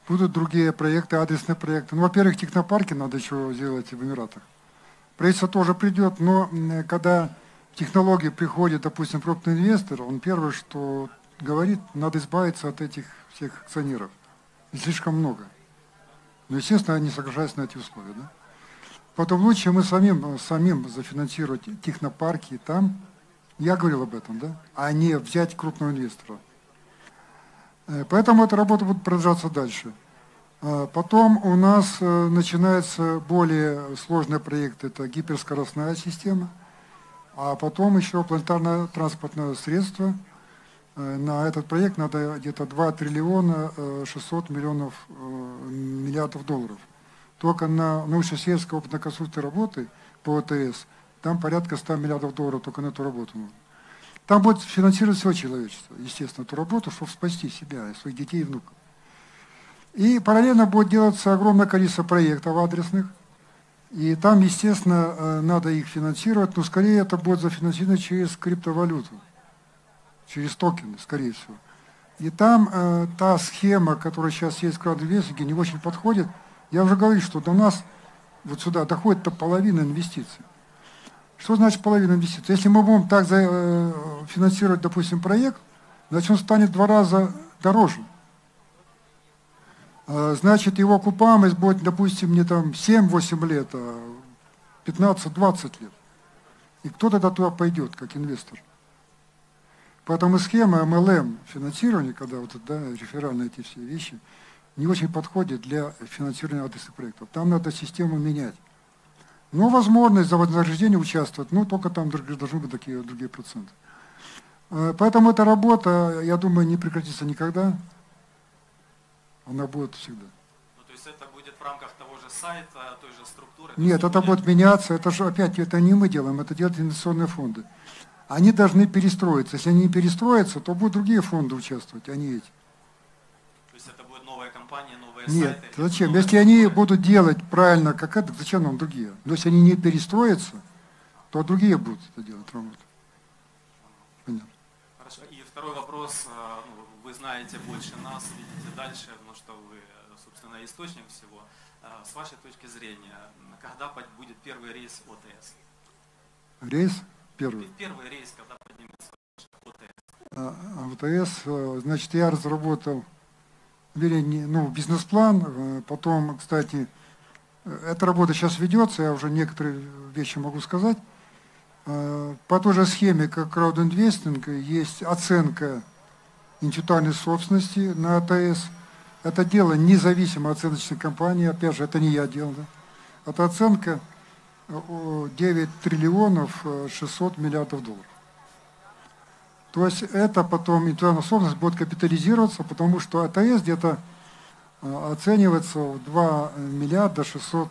Будут другие проекты, адресные проекты. Ну, во-первых, технопарки надо еще сделать в Эмиратах. Правительство тоже придет, но когда в технологии приходит, допустим, крупный инвестор, он первое, что говорит, надо избавиться от этих всех акционеров. И слишком много. Но, естественно, они соглашаются на эти условия. Да? Потом лучше мы самим, самим зафинансировать технопарки там. Я говорил об этом, да? А не взять крупного инвестора. Поэтому эта работа будет продолжаться дальше. Потом у нас начинаются более сложные проекты. Это гиперскоростная система, а потом еще планетарное транспортное средство. На этот проект надо где-то два триллиона шестьсот миллионов миллиардов долларов. Только на научно-сельской опытно-консультной работы по О Т С там порядка ста миллиардов долларов только на эту работу нужно. Там будет финансировать все человечество, естественно, эту работу, чтобы спасти себя, своих детей и внуков. И параллельно будет делаться огромное количество проектов адресных. И там, естественно, надо их финансировать, но скорее это будет зафинансировано через криптовалюту, через токены, скорее всего. И там э, та схема, которая сейчас есть в краудинвестинге, не очень подходит. Я уже говорил, что до нас вот сюда доходит-то половина инвестиций. Что значит половина инвестиций? Если мы будем так финансировать, допустим, проект, значит, он станет в два раза дороже. Значит, его окупаемость будет, допустим, не там семь-восемь лет, а пятнадцать-двадцать лет. И кто тогда туда пойдет, как инвестор? Поэтому схема эм эл эм финансирования, когда вот да, реферальные эти все вещи, не очень подходит для финансирования адресных проектов. Там надо систему менять. Но возможность за вознаграждение участвовать, но только там должны быть такие другие проценты. Поэтому эта работа, я думаю, не прекратится никогда. Она будет всегда. Ну, то есть это будет в рамках того же сайта, той же структуры? Нет, это будет меняться. Это же опять это не мы делаем, это делают инвестиционные фонды. Они должны перестроиться. Если они не перестроятся, то будут другие фонды участвовать, а не эти. То есть это будет новая компания, новые сайты? Нет, зачем? Если они будут делать правильно, как это, зачем нам другие? Но если они не перестроятся, то другие будут это делать. Понятно. Хорошо. И второй вопрос. Вы знаете больше нас, видите дальше, ну что вы, собственно, источник всего. С вашей точки зрения, когда будет первый рейс О Т С? Рейс? Первый. Первый рейс, когда поднимется О Т С. О Т С, значит, я разработал ну, бизнес-план, потом, кстати, эта работа сейчас ведется, я уже некоторые вещи могу сказать. По той же схеме, как краудинвестинг, есть оценка интеллектуальной собственности на О Т С. Это дело независимо от оценочной компании, опять же, это не я делал. Да? Это оценка девять триллионов шестьсот миллиардов долларов. То есть это потом интеллектуальная собственность будет капитализироваться, потому что АТС где-то оценивается в два миллиарда шестьсот,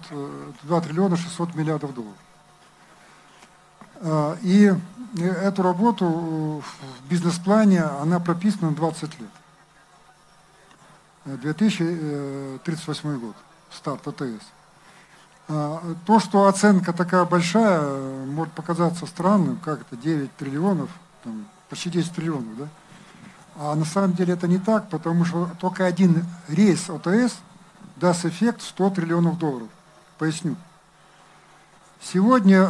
два триллиона шестьсот миллиардов долларов. И эту работу в бизнес-плане, она прописана на двадцать лет. две тысячи тридцать восьмой год, старт ОТС. То, что оценка такая большая, может показаться странным, как это девять триллионов, там, почти десять триллионов, да? А на самом деле это не так, потому что только один рейс ОТС даст эффект сто триллионов долларов. Поясню. Сегодня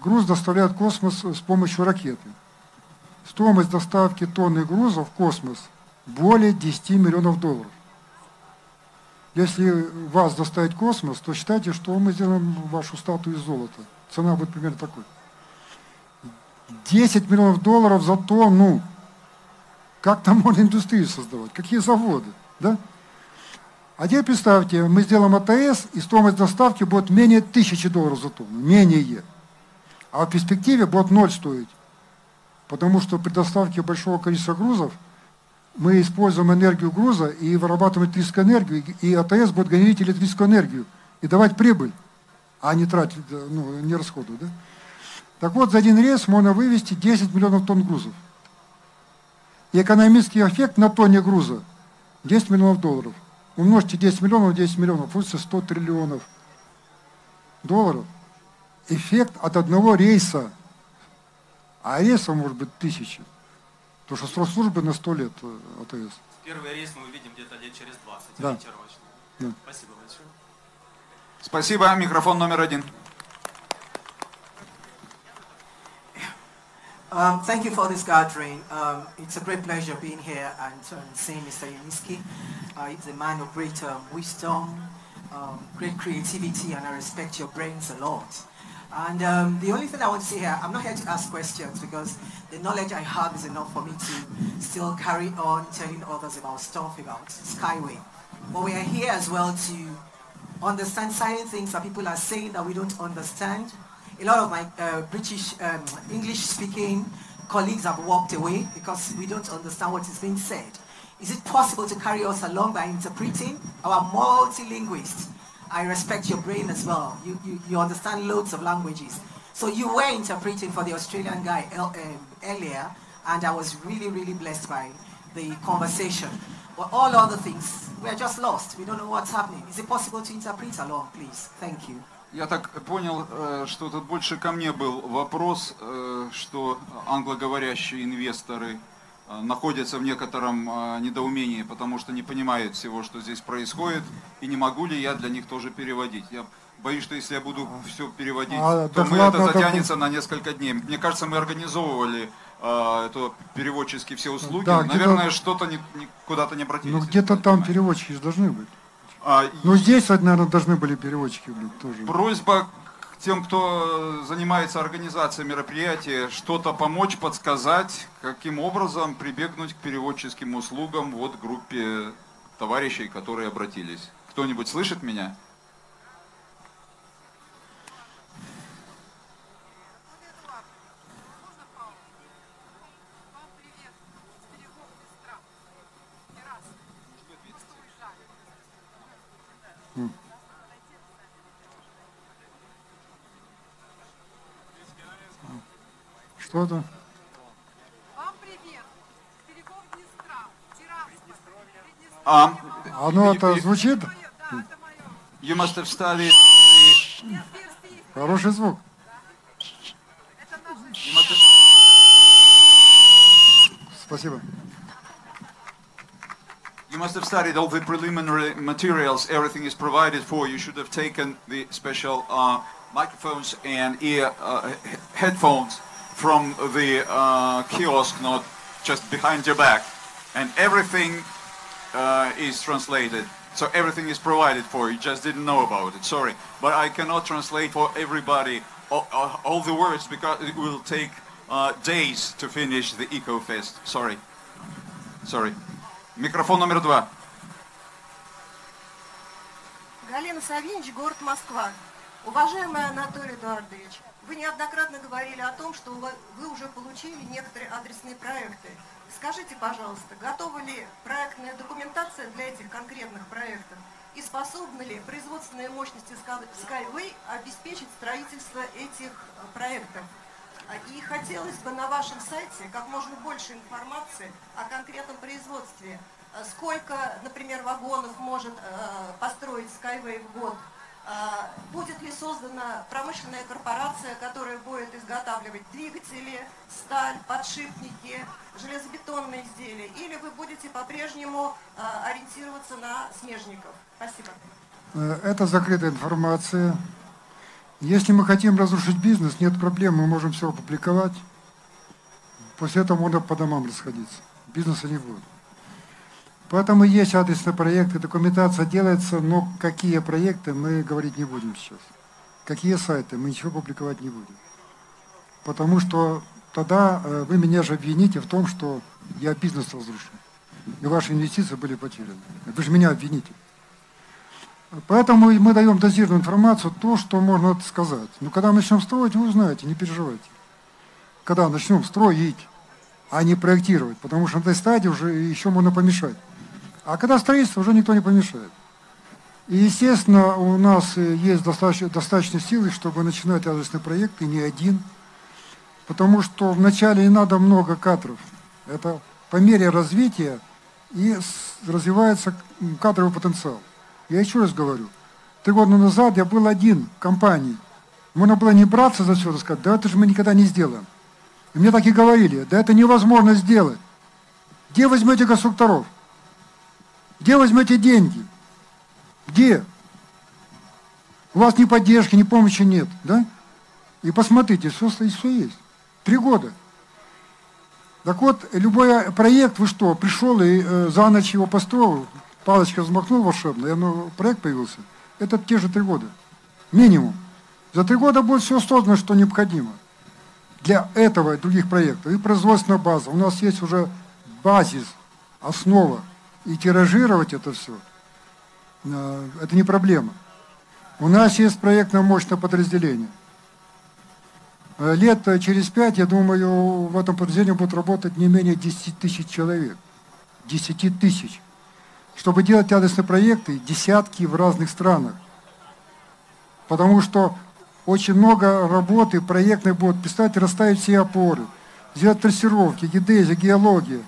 груз доставляют в космос с помощью ракеты. Стоимость доставки тонны груза в космос более десяти миллионов долларов. Если вас доставить в космос, то считайте, что мы сделаем вашу статую из золота. Цена будет примерно такой. десять миллионов долларов за тонну. Как там можно индустрию создавать? Какие заводы? Да? А теперь представьте, мы сделаем АТС, и стоимость доставки будет менее тысячи долларов за тонну. Менее. А в перспективе будет ноль стоить. Потому что при доставке большого количества грузов мы используем энергию груза и вырабатываем электрическую энергию, и АТС будет генерить электрическую энергию и давать прибыль, а не тратить, ну, не расходы. Да? Так вот, за один рейс можно вывести десять миллионов тонн грузов. И экономический эффект на тонне груза десять миллионов долларов. Умножьте десять миллионов, десять миллионов, получится сто триллионов долларов. Эффект от одного рейса. А рейсов может быть тысячи. Потому что срок службы на сто лет АТС. Первый рейс мы увидим где-то лет через двадцать. Да. Да. Спасибо большое. Спасибо. Микрофон номер один. Um, thank you for this gathering. Um, it's a great pleasure being here and um, seeing Mister Yunicki. Uh, he's a man of great um, wisdom, um, great creativity, and I respect your brains a lot. And um, the only thing I want to say here, I'm not here to ask questions because the knowledge I have is enough for me to still carry on telling others about stuff about Skyway. But we are here as well to understand certain things that people are saying that we don't understand. A lot of my uh, British um, English-speaking colleagues have walked away because we don't understand what is being said. Is it possible to carry us along by interpreting? Our multilinguist, I respect your brain as well. You, you, you understand loads of languages. So you were interpreting for the Australian guy earlier, and I was really, really blessed by the conversation. But all other things, we are just lost. We don't know what's happening. Is it possible to interpret along, please? Thank you. Я так понял, что тут больше ко мне был вопрос, что англоговорящие инвесторы находятся в некотором недоумении, потому что не понимают всего, что здесь происходит, и не могу ли я для них тоже переводить. Я боюсь, что если я буду все переводить, а, то мы ладно, это затянется на несколько дней. Мне кажется, мы организовывали э, это переводческие все услуги, да, наверное, что-то куда-то не обратились. Ну где-то там переводчики должны быть. А, ну здесь, наверное, должны были переводчики быть тоже. Просьба к тем, кто занимается организацией мероприятия, что-то помочь, подсказать, каким образом прибегнуть к переводческим услугам вот группе товарищей, которые обратились. Кто-нибудь слышит меня? Что-то? Вам привет. Берегов Днестра. Террас. Оно это звучит? You must have studied... Хороший звук. Спасибо. You must have studied all the preliminary materials. Everything is provided for. You should have taken the special uh, microphones and ear uh, headphones from the uh, kiosk, not just behind your back. And everything uh, is translated. So everything is provided for. You just didn't know about it. Sorry. But I cannot translate for everybody all, all, all the words because it will take uh, days to finish the Ecofest. Sorry. Sorry. Микрофон номер два. Галина Савинич, город Москва. Уважаемый Анатолий Эдуардович, вы неоднократно говорили о том, что вы уже получили некоторые адресные проекты. Скажите, пожалуйста, готова ли проектная документация для этих конкретных проектов? И способны ли производственные мощности Skyway обеспечить строительство этих проектов? И хотелось бы на вашем сайте как можно больше информации о конкретном производстве. Сколько, например, вагонов может построить SkyWay в год? Будет ли создана промышленная корпорация, которая будет изготавливать двигатели, сталь, подшипники, железобетонные изделия? Или вы будете по-прежнему ориентироваться на смежников? Спасибо. Это закрытая информация. Если мы хотим разрушить бизнес, нет проблем, мы можем все опубликовать. После этого можно по домам расходиться. Бизнеса не будет. Поэтому есть адресные проекты, документация делается, но какие проекты мы говорить не будем сейчас. Какие сайты, мы ничего публиковать не будем. Потому что тогда вы меня же обвините в том, что я бизнес разрушил. И ваши инвестиции были потеряны. Вы же меня обвините. Поэтому мы даем дозированную информацию, то, что можно сказать. Но когда начнем строить, вы узнаете, не переживайте. Когда начнем строить, а не проектировать. Потому что на этой стадии уже еще можно помешать. А когда строительство, уже никто не помешает. И, естественно, у нас есть достаточно, достаточно силы, чтобы начинать адресный проект, и не один. Потому что вначале не надо много кадров. Это по мере развития и развивается кадровый потенциал. Я еще раз говорю, три года назад я был один в компании. Можно было не браться за все, сказать, да это же мы никогда не сделаем. И мне так и говорили, да это невозможно сделать. Где возьмете конструкторов? Где возьмете деньги? Где? У вас ни поддержки, ни помощи нет, да? И посмотрите, все, все есть. Три года. Так вот, любой проект, вы что, пришел и э, за ночь его построил, палочка взмахнул волшебно, и оно, проект появился. Это те же три года. Минимум. За три года будет все создано, что необходимо. Для этого и других проектов. И производственная база. У нас есть уже базис, основа. И тиражировать это все, это не проблема. У нас есть проектно-мощное подразделение. Лет через пять, я думаю, в этом подразделении будут работать не менее десяти тысяч человек. десять тысяч. Чтобы делать адресные проекты, десятки в разных странах. Потому что очень много работы проектных будут писать, расставить все опоры, сделать трассировки, геодезия, геология.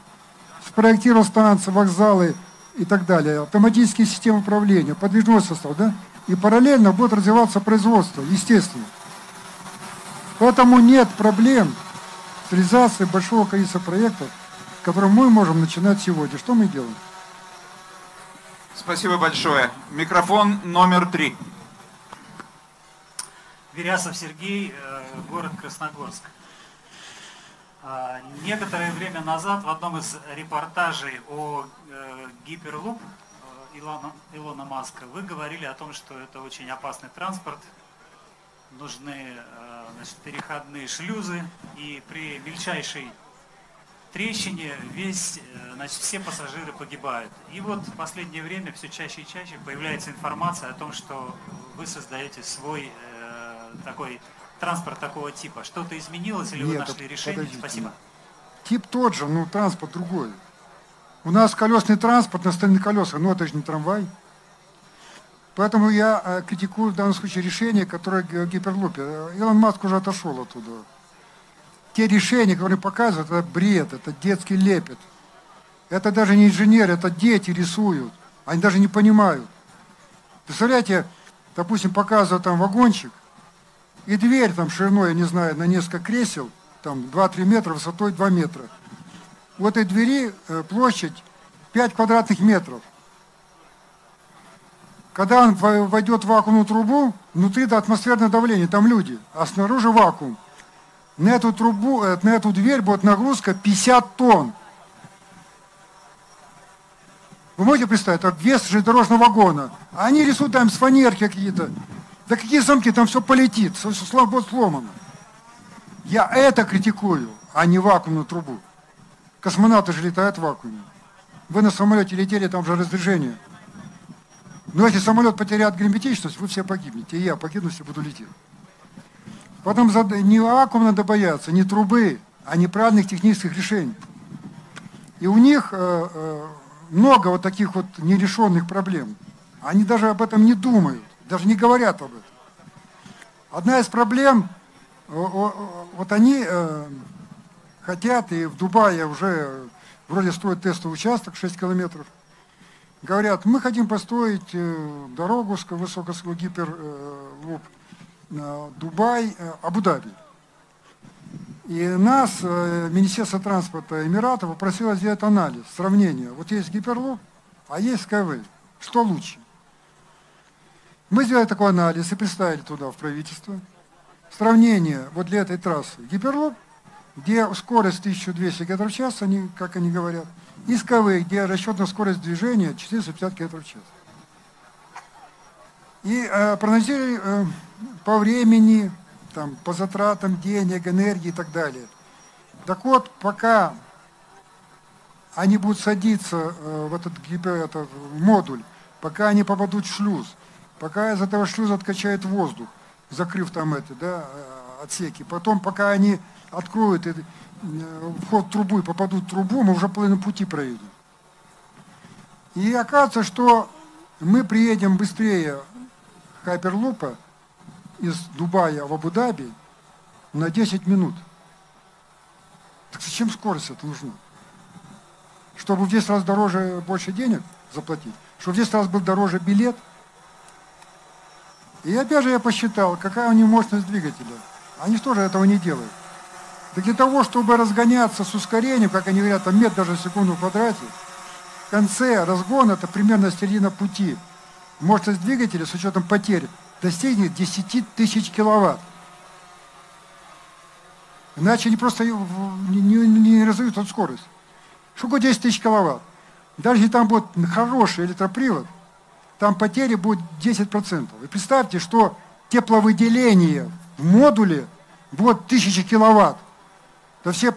Спроектировал станции, вокзалы и так далее, автоматические системы управления, подвижной состав, да? И параллельно будет развиваться производство, естественно. Поэтому нет проблем с реализацией большого количества проектов, которые мы можем начинать сегодня. Что мы делаем? Спасибо большое. Микрофон номер три. Верясов Сергей, город Красногорск. Некоторое время назад в одном из репортажей о э, Гиперлуп Илона, Илона Маска вы говорили о том, что это очень опасный транспорт, нужны э, значит, переходные шлюзы, и при мельчайшей трещине весь, значит, все пассажиры погибают. И вот в последнее время все чаще и чаще появляется информация о том, что вы создаете свой э, такой... транспорт такого типа. Что-то изменилось или вы нашли решение? Подождите. Спасибо. Тип тот же, но транспорт другой. У нас колесный транспорт на стальных колесах, но это же не трамвай. Поэтому я критикую в данном случае решение, которое в Гиперлупе. Илон Маск уже отошел оттуда. Те решения, которые показывают, это бред, это детский лепет. Это даже не инженеры, это дети рисуют. Они даже не понимают. Представляете, допустим, показывают там вагончик, и дверь там шириной, я не знаю, на несколько кресел, там два-три метра, высотой два метра. У этой двери площадь пять квадратных метров. Когда он войдет в вакуумную трубу, внутри это атмосферное давление, там люди, а снаружи вакуум. На эту трубу, на эту дверь будет нагрузка пятьдесят тонн. Вы можете представить, это вес железнодорожного вагона. Они рисуют там с фанерки какие-то. Да какие замки, там все полетит, все будет сломано. Я это критикую, а не вакуумную трубу. Космонавты же летают в вакууме. Вы на самолете летели, там же разрежение. Но если самолет потеряет герметичность, вы все погибнете. И я погибну, если буду лететь. Потом не вакуум надо бояться, не трубы, а неправильных технических решений. И у них много вот таких вот нерешенных проблем. Они даже об этом не думают. Даже не говорят об этом. Одна из проблем Вот они хотят, и в Дубае уже вроде строят тестовый участок шесть километров. Говорят, мы хотим построить дорогу с высокоскоростной гиперлуп Дубай, Абу-Даби. И нас, Министерство транспорта Эмиратов, попросило сделать анализ, сравнение. Вот есть гиперлуп, а есть SkyWay. Что лучше? Мы сделали такой анализ и представили туда, в правительство. Сравнение вот для этой трассы гиперлуп, где скорость тысяча двести километров в час, они, как они говорят, и SkyWay, где расчетная скорость движения четыреста пятьдесят километров в час. И э, проанализировали э, по времени, там, по затратам денег, энергии и так далее. Так вот, пока они будут садиться э, в этот, этот модуль, пока они попадут в шлюз, пока из этого шлюза откачает воздух, закрыв там это, да, отсеки, потом, пока они откроют э, вход в трубу и попадут в трубу, мы уже половину пути проедем. И оказывается, что мы приедем быстрее хайперлупа из Дубая в Абу-Даби на десять минут. Так зачем скорость это нужна? Чтобы в десять раз дороже, больше денег заплатить? Чтобы в десять раз был дороже билет? И опять же я посчитал, какая у них мощность двигателя. Они что же этого не делают? Да для того, чтобы разгоняться с ускорением, как они говорят, там метр даже в секунду в квадрате, в конце разгона, это примерно середина пути, мощность двигателя с учетом потерь достигнет десять тысяч киловатт. Иначе они просто не, не, не развивают эту скорость. Что такое десять тысяч киловатт? Даже если там будет хороший электропривод, там потери будет десять процентов. И представьте, что тепловыделение в модуле будет тысяча киловатт. Да все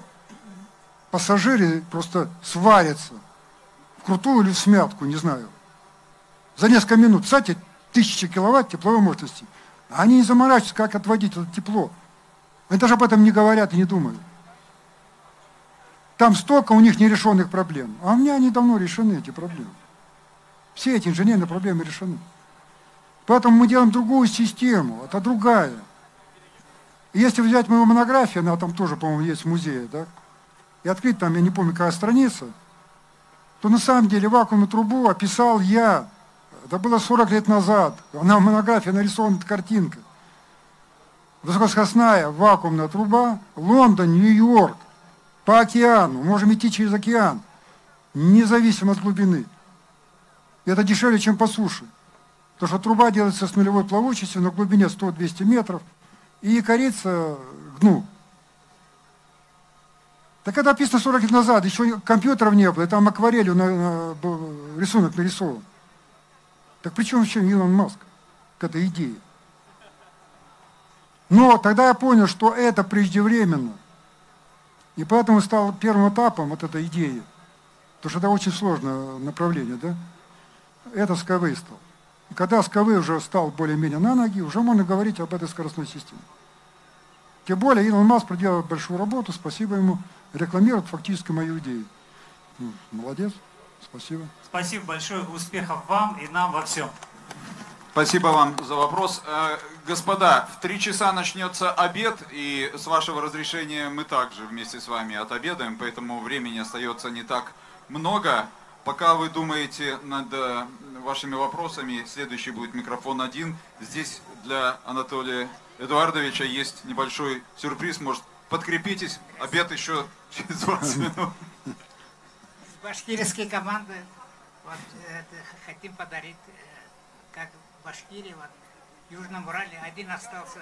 пассажиры просто сварятся. Вкрутую или в смятку, не знаю. За несколько минут, кстати, тысяча киловатт тепловой мощности. Они не заморачиваются, как отводить это тепло. Они даже об этом не говорят и не думают. Там столько у них нерешенных проблем. А у меня они давно решены, эти проблемы. Все эти инженерные проблемы решены. Поэтому мы делаем другую систему, это другая. И если взять мою монографию, она там тоже, по-моему, есть в музее, да, и открыть там, я не помню, какая страница, то на самом деле вакуумную трубу описал я, это было сорок лет назад, она в монографии нарисована картинка. Высокоскоростная вакуумная труба, Лондон, Нью-Йорк, по океану, можем идти через океан, независимо от глубины. Это дешевле, чем по суше. Потому что труба делается с нулевой плавучестью на глубине сто-двести метров и якорится дну. Так это описано сорок лет назад, еще компьютеров не было, и там акварелью на, на, рисунок нарисован. Так при чем еще Илон Маск к этой идее? Но тогда я понял, что это преждевременно. И поэтому стал первым этапом от этой идеи. Потому что это очень сложное направление, да? Это SkyWay стал. И когда SkyWay уже стал более-менее на ноги, уже можно говорить об этой скоростной системе. Тем более Илон Маск проделал большую работу, спасибо ему, рекламирует фактически мою идею. Ну, молодец, спасибо. Спасибо большое, успехов вам и нам во всем. Спасибо вам за вопрос. Господа, в три часа начнется обед, и с вашего разрешения мы также вместе с вами отобедаем, поэтому времени остается не так много. Пока вы думаете над вашими вопросами, следующий будет микрофон один. Здесь для Анатолия Эдуардовича есть небольшой сюрприз. Может, подкрепитесь, обед еще через двадцать минут. С башкирской команды вот, это, хотим подарить, как в Башкирии, вот, в Южном Урале один остался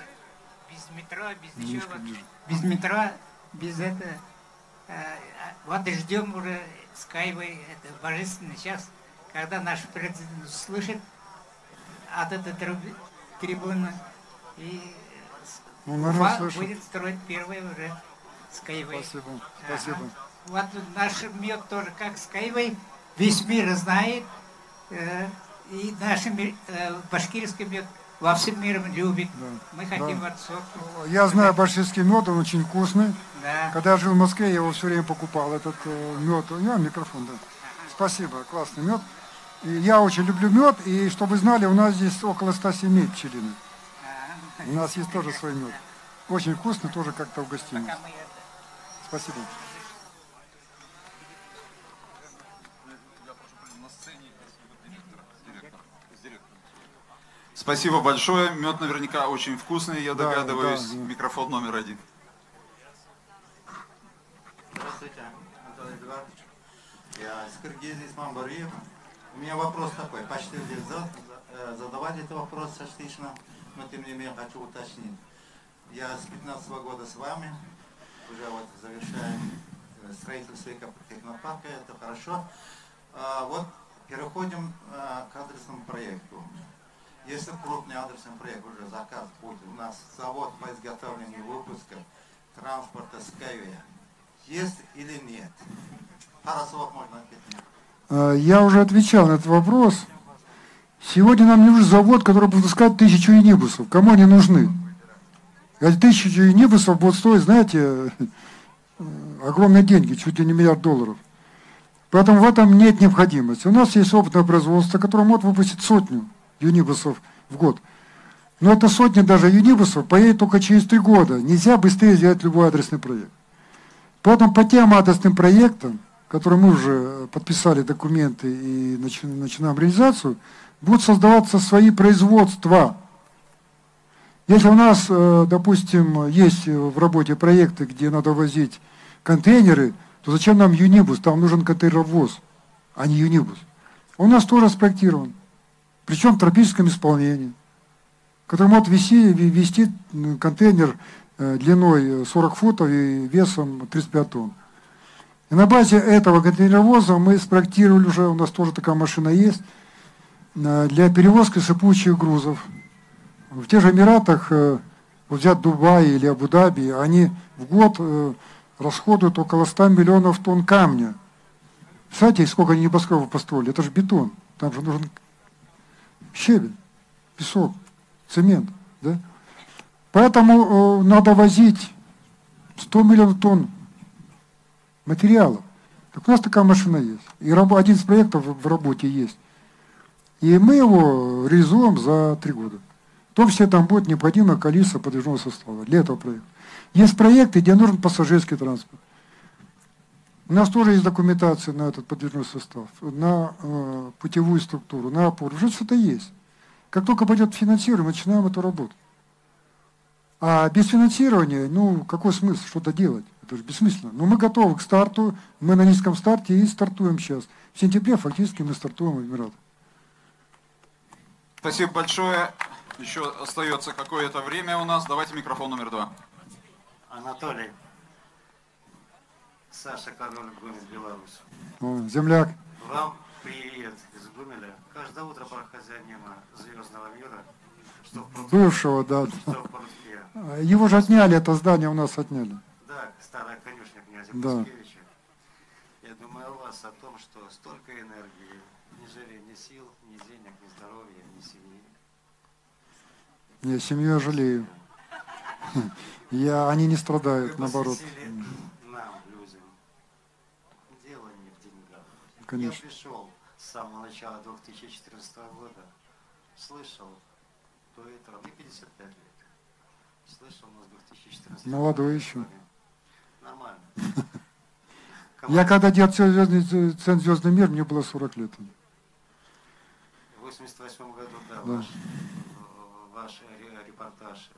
без метро, без ничего. Вот, без метро, без этого. Вот ждем уже... SkyWay, это божественно. Сейчас, когда наш президент слышит от этой трибуны, и Уфа будет строить первый уже SkyWay. Спасибо. Ага. Спасибо. Вот наш мир тоже как SkyWay, весь мир знает, э, и наш мир, э, башкирский мир во всем мире любит. Да. Мы хотим да. отцовку. Я знаю башкирский мед, он очень вкусный. Да. Когда я жил в Москве, я его все время покупал, этот э, мед. У меня микрофон, да. Спасибо, классный мед. И я очень люблю мед, и чтобы вы знали, у нас здесь около ста семей пчелиных. У нас есть тоже свой мед. Очень вкусно, тоже как-то угостились. Спасибо. Спасибо большое. Мед наверняка очень вкусный, я догадываюсь. Да, да, да. Микрофон номер один. Здравствуйте, Анатолий Эдуардович. Я из Кыргизии, из Мамбариев. У меня вопрос такой. Почти лет назад задавали этот вопрос частично, но тем не менее хочу уточнить. Я с пятнадцатого года с вами, уже вот завершаем строительство Экотехнопарка, это хорошо. Вот переходим к адресному проекту. Если крупный адресный проект уже заказ будет, у нас завод по изготовлению выпуска транспорта SkyWay есть или нет? Пару слов можно ответить. Я уже отвечал на этот вопрос. Сегодня нам не нужен завод, который будет выпускать тысячу юнибусов. Кому они нужны? Эти тысячи юнибусов будут стоить, знаете, огромные деньги, чуть ли не миллиард долларов. Поэтому в этом нет необходимости. У нас есть опытное производство, которое может выпустить сотню юнибусов в год. Но эта сотня даже юнибусов поедет только через три года. Нельзя быстрее сделать любой адресный проект. Поэтому по тем адресным проектам, которые мы уже подписали документы и начи начинаем реализацию, будут создаваться свои производства. Если у нас, допустим, есть в работе проекты, где надо возить контейнеры, то зачем нам юнибус? Там нужен контейнеровоз, а не юнибус. Он у нас тоже спроектирован. Причем в тропическом исполнении, который может вести, вести контейнер длиной сорок футов и весом тридцать пять тонн. И на базе этого контейнеровоза мы спроектировали уже, у нас тоже такая машина есть, для перевозки сыпучих грузов. В тех же Эмиратах, взять Дубай или Абу-Даби, они в год расходуют около ста миллионов тонн камня. Представляете, сколько они небоскребов построили? Это же бетон, там же нужен щебень, песок, цемент. Да? Поэтому э, надо возить сто миллионов тонн материалов. Так у нас такая машина есть. И один из проектов в работе есть. И мы его реализуем за три года. В том числе там будет необходимое количество подвижного состава для этого проекта. Есть проекты, где нужен пассажирский транспорт. У нас тоже есть документация на этот подвижной состав, на э, путевую структуру, на опору. Уже что-то есть. Как только пойдет финансирование, мы начинаем эту работу. А без финансирования, ну, какой смысл что-то делать? Это же бессмысленно. Но мы готовы к старту, мы на низком старте и стартуем сейчас. В сентябре фактически мы стартуем в Эмиратах. Спасибо большое. Еще остается какое-то время у нас. Давайте микрофон номер два. Анатолий. Саша Корнольник, Гомель, Беларусь. О, земляк. Вам привет из Гомеля. Каждое утро прохожу мимо звездного мира. Что в портфеле, бывшего, да. Что в портфеле. Его же отняли, это здание у нас отняли. Да, старая конюшня князя Пускевича. Да. Я думаю о вас, о том, что столько энергии, ни жалея, ни сил, ни денег, ни здоровья, ни семьи. Не, семью я жалею. Я, они не страдают, наоборот. Конечно. Я пришел с самого начала две тысячи четырнадцатого года, слышал до этого, мне пятьдесят пять лет, слышал нас две тысячи четырнадцатого года. Молодой еще. Нормально. Я когда делал «Цен звездный мир», мне было сорок лет. В восемьдесят восьмом году, да, да. Ваш, ваш репортаж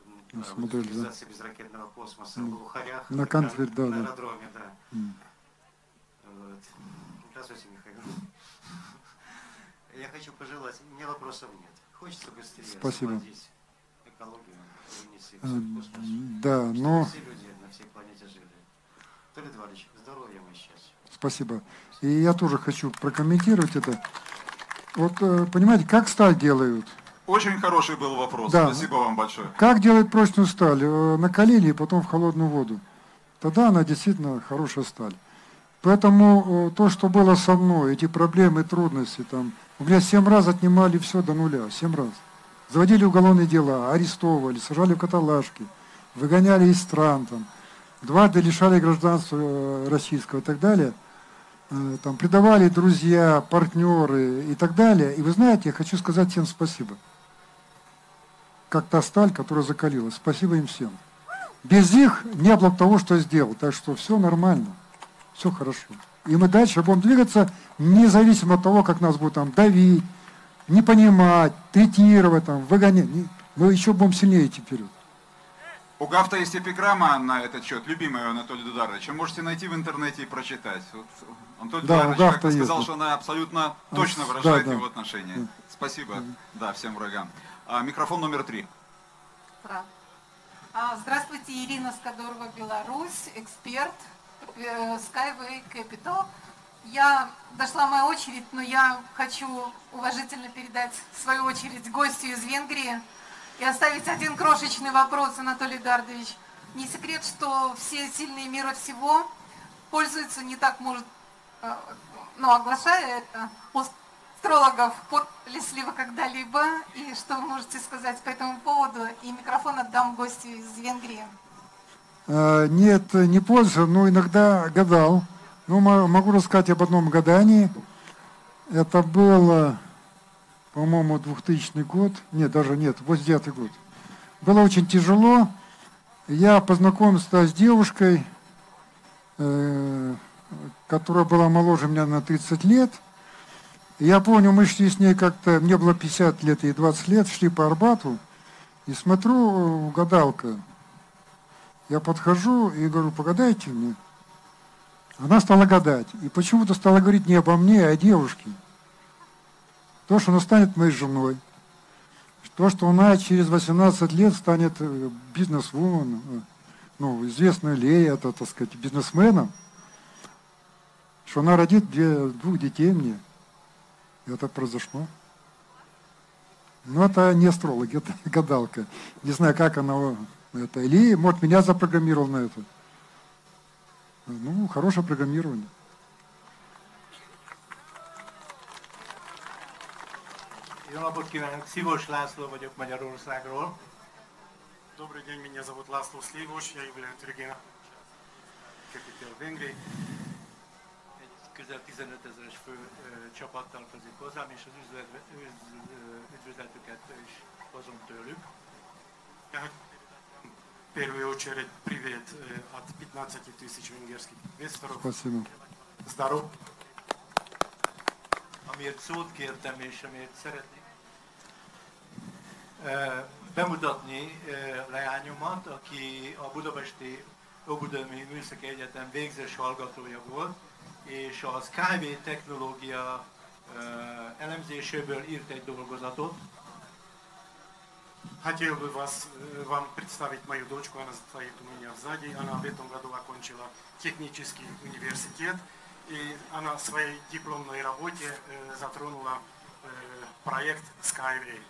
«Утилизация да. безракетного космоса» в Глухарях, на, на, конферт, да, на аэродроме, да. да. Вот. Здравствуйте, Михаил. Я хочу пожелать, у меня вопросов нет. Хочется быстрее освободить экологию, вынести космос. Да, но... все люди на всей планете жили. Анатолий Эдуардович, здоровья и счастья. Спасибо. И я тоже хочу прокомментировать это. Вот, понимаете, как сталь делают? Очень хороший был вопрос. Да. Спасибо вам большое. Как делают прочную сталь? Накалили и потом в холодную воду. Тогда она действительно хорошая сталь. Поэтому то, что было со мной, эти проблемы, трудности, там, у меня семь раз отнимали все до нуля, семь раз. Заводили уголовные дела, арестовывали, сажали в каталажки, выгоняли из стран, там, дважды лишали гражданства российского и так далее. Там, предавали друзья, партнеры и так далее. И вы знаете, я хочу сказать всем спасибо. Как та сталь, которая закалилась. Спасибо им всем. Без них не было того, что сделал. Так что все нормально, все хорошо. И мы дальше будем двигаться, независимо от того, как нас будут там давить, не понимать, третировать, там, выгонять. Мы еще будем сильнее идти вперед. У Гафта есть эпиграмма на этот счет, любимая Анатолия Эдуардовича. Можете найти в интернете и прочитать. Вот Анатолий да, Эдуардович как-то сказал, что она абсолютно точно выражает да, да. его отношение. Да. Спасибо да. Да, всем врагам. А, микрофон номер три. Ура. Здравствуйте, Ирина Скадорова, Беларусь, эксперт SkyWay Capital. Я дошла моя очередь, но я хочу уважительно передать свою очередь гостю из Венгрии и оставить один крошечный вопрос, Анатолий Эдуардович. Не секрет, что все сильные мира всего пользуются, не так может, но оглашая это, у астрологов пользовались ли вы когда-либо, и что вы можете сказать по этому поводу, и микрофон отдам гостю из Венгрии. Нет, не пользуюсь, но иногда гадал. Ну, могу рассказать об одном гадании. Это было, по-моему, двухтысячный год. Нет, даже нет, восемьдесят девятый год. Было очень тяжело. Я познакомился с девушкой, которая была моложе меня на тридцать лет. Я помню, мы шли с ней как-то, мне было пятьдесят лет и двадцать лет, шли по Арбату. И смотрю, гадалка. Я подхожу и говорю, погадайте мне. Она стала гадать. И почему-то стала говорить не обо мне, а о девушке. То, что она станет моей женой. То, что она через восемнадцать лет станет бизнес-вумен, ну, известной ли это, так сказать, бизнесменом. Что она родит двух детей мне. И это произошло. Но это не астролог, это гадалка. Не знаю, как она это. Или, может, меня запрограммировал на это. Ну, хорошее программирование. Jó napot kívánok! Szívós László vagyok Magyarországról. Добрый день, меня зовут Ласло Сливош, я являюсь Регина. Капитал Венгрии. Közel tizenötezer fő csapat tartozik hozzám, és az üdvözletüket is hozom tőlük. В первую очередь, привет от пятнадцати тысяч венгерских инвесторов. Спасибо. Здоров. Amiért szót kértem, és amiért szeretnék bemutatni leányomat, aki a budapesti Óbudai Műszaki Egyetem végzős hallgatója volt, és a SkyWay technológia elemzéséből írt egy dolgozatot. Хотел бы вас, вам представить мою дочку, она стоит у меня сзади. Она в этом году окончила технический университет, и она в своей дипломной работе э, затронула э, проект SkyWay.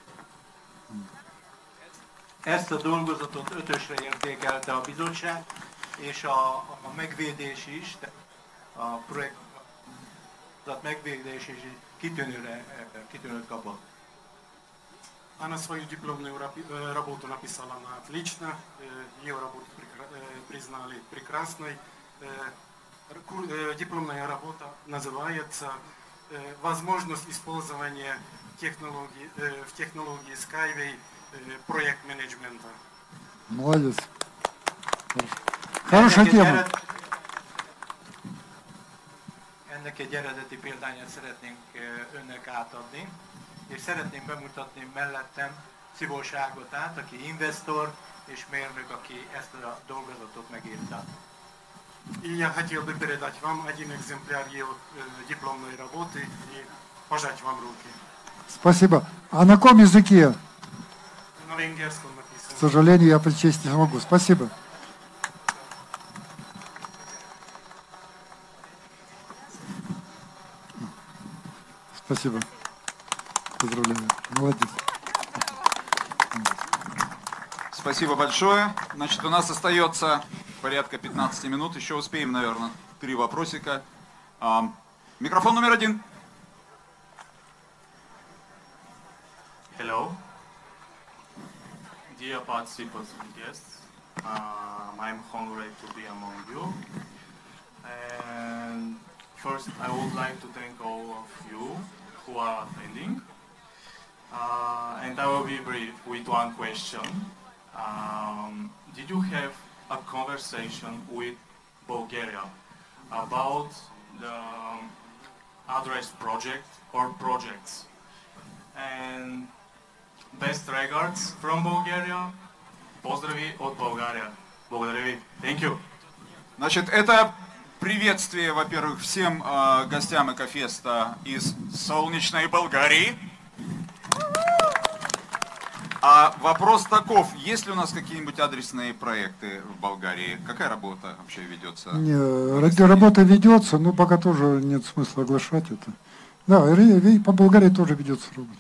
Ezt a dolgozatot ötösre értékelte a bizottság, és a, a megvédés is, a projekt megvédés is kitűnőre, kitűnőt kapott. Она свою дипломную работу написала она отлично, ее работу признали прекрасной. Дипломная работа называется «Возможность использования технологии, в технологии SkyWay проект-менеджмента». Молодец. Хорошая тема. Ennek egy eredeti példányát szeretnénk önnek átadni. És szeretném bemutatni mellettem Szívós Ágotát, aki investor és mérnök, aki ezt a dolgozatot megírta. И я хотел бы передать вам один экземпляр ее дипломной работы и пожать вам руки. Спасибо. А на каком языке? На венгерском написано. К сожалению, я прочесть не могу. Спасибо. Спасибо. Поздравляю. Молодец. Спасибо большое. Значит, у нас остается порядка пятнадцати минут. Еще успеем, наверное, три вопросика. Микрофон номер один. Hello. Dear participants and guests, uh, I'm honored to be among you. And first, I would like to thank all of you who are attending. Uh, and I will be brief with one question. Um, did you have a conversation with Bulgaria about the address project or projects. And best regards from Bulgaria. Поздрави от Болгарии. Благодарю. Thank you. Значит, это приветствие, во-первых, всем э, гостям Экофеста из солнечной Болгарии. А вопрос таков, есть ли у нас какие-нибудь адресные проекты в Болгарии? Какая работа вообще ведется? Не, работа ведется, но пока тоже нет смысла оглашать это. Да, по Болгарии тоже ведется работа.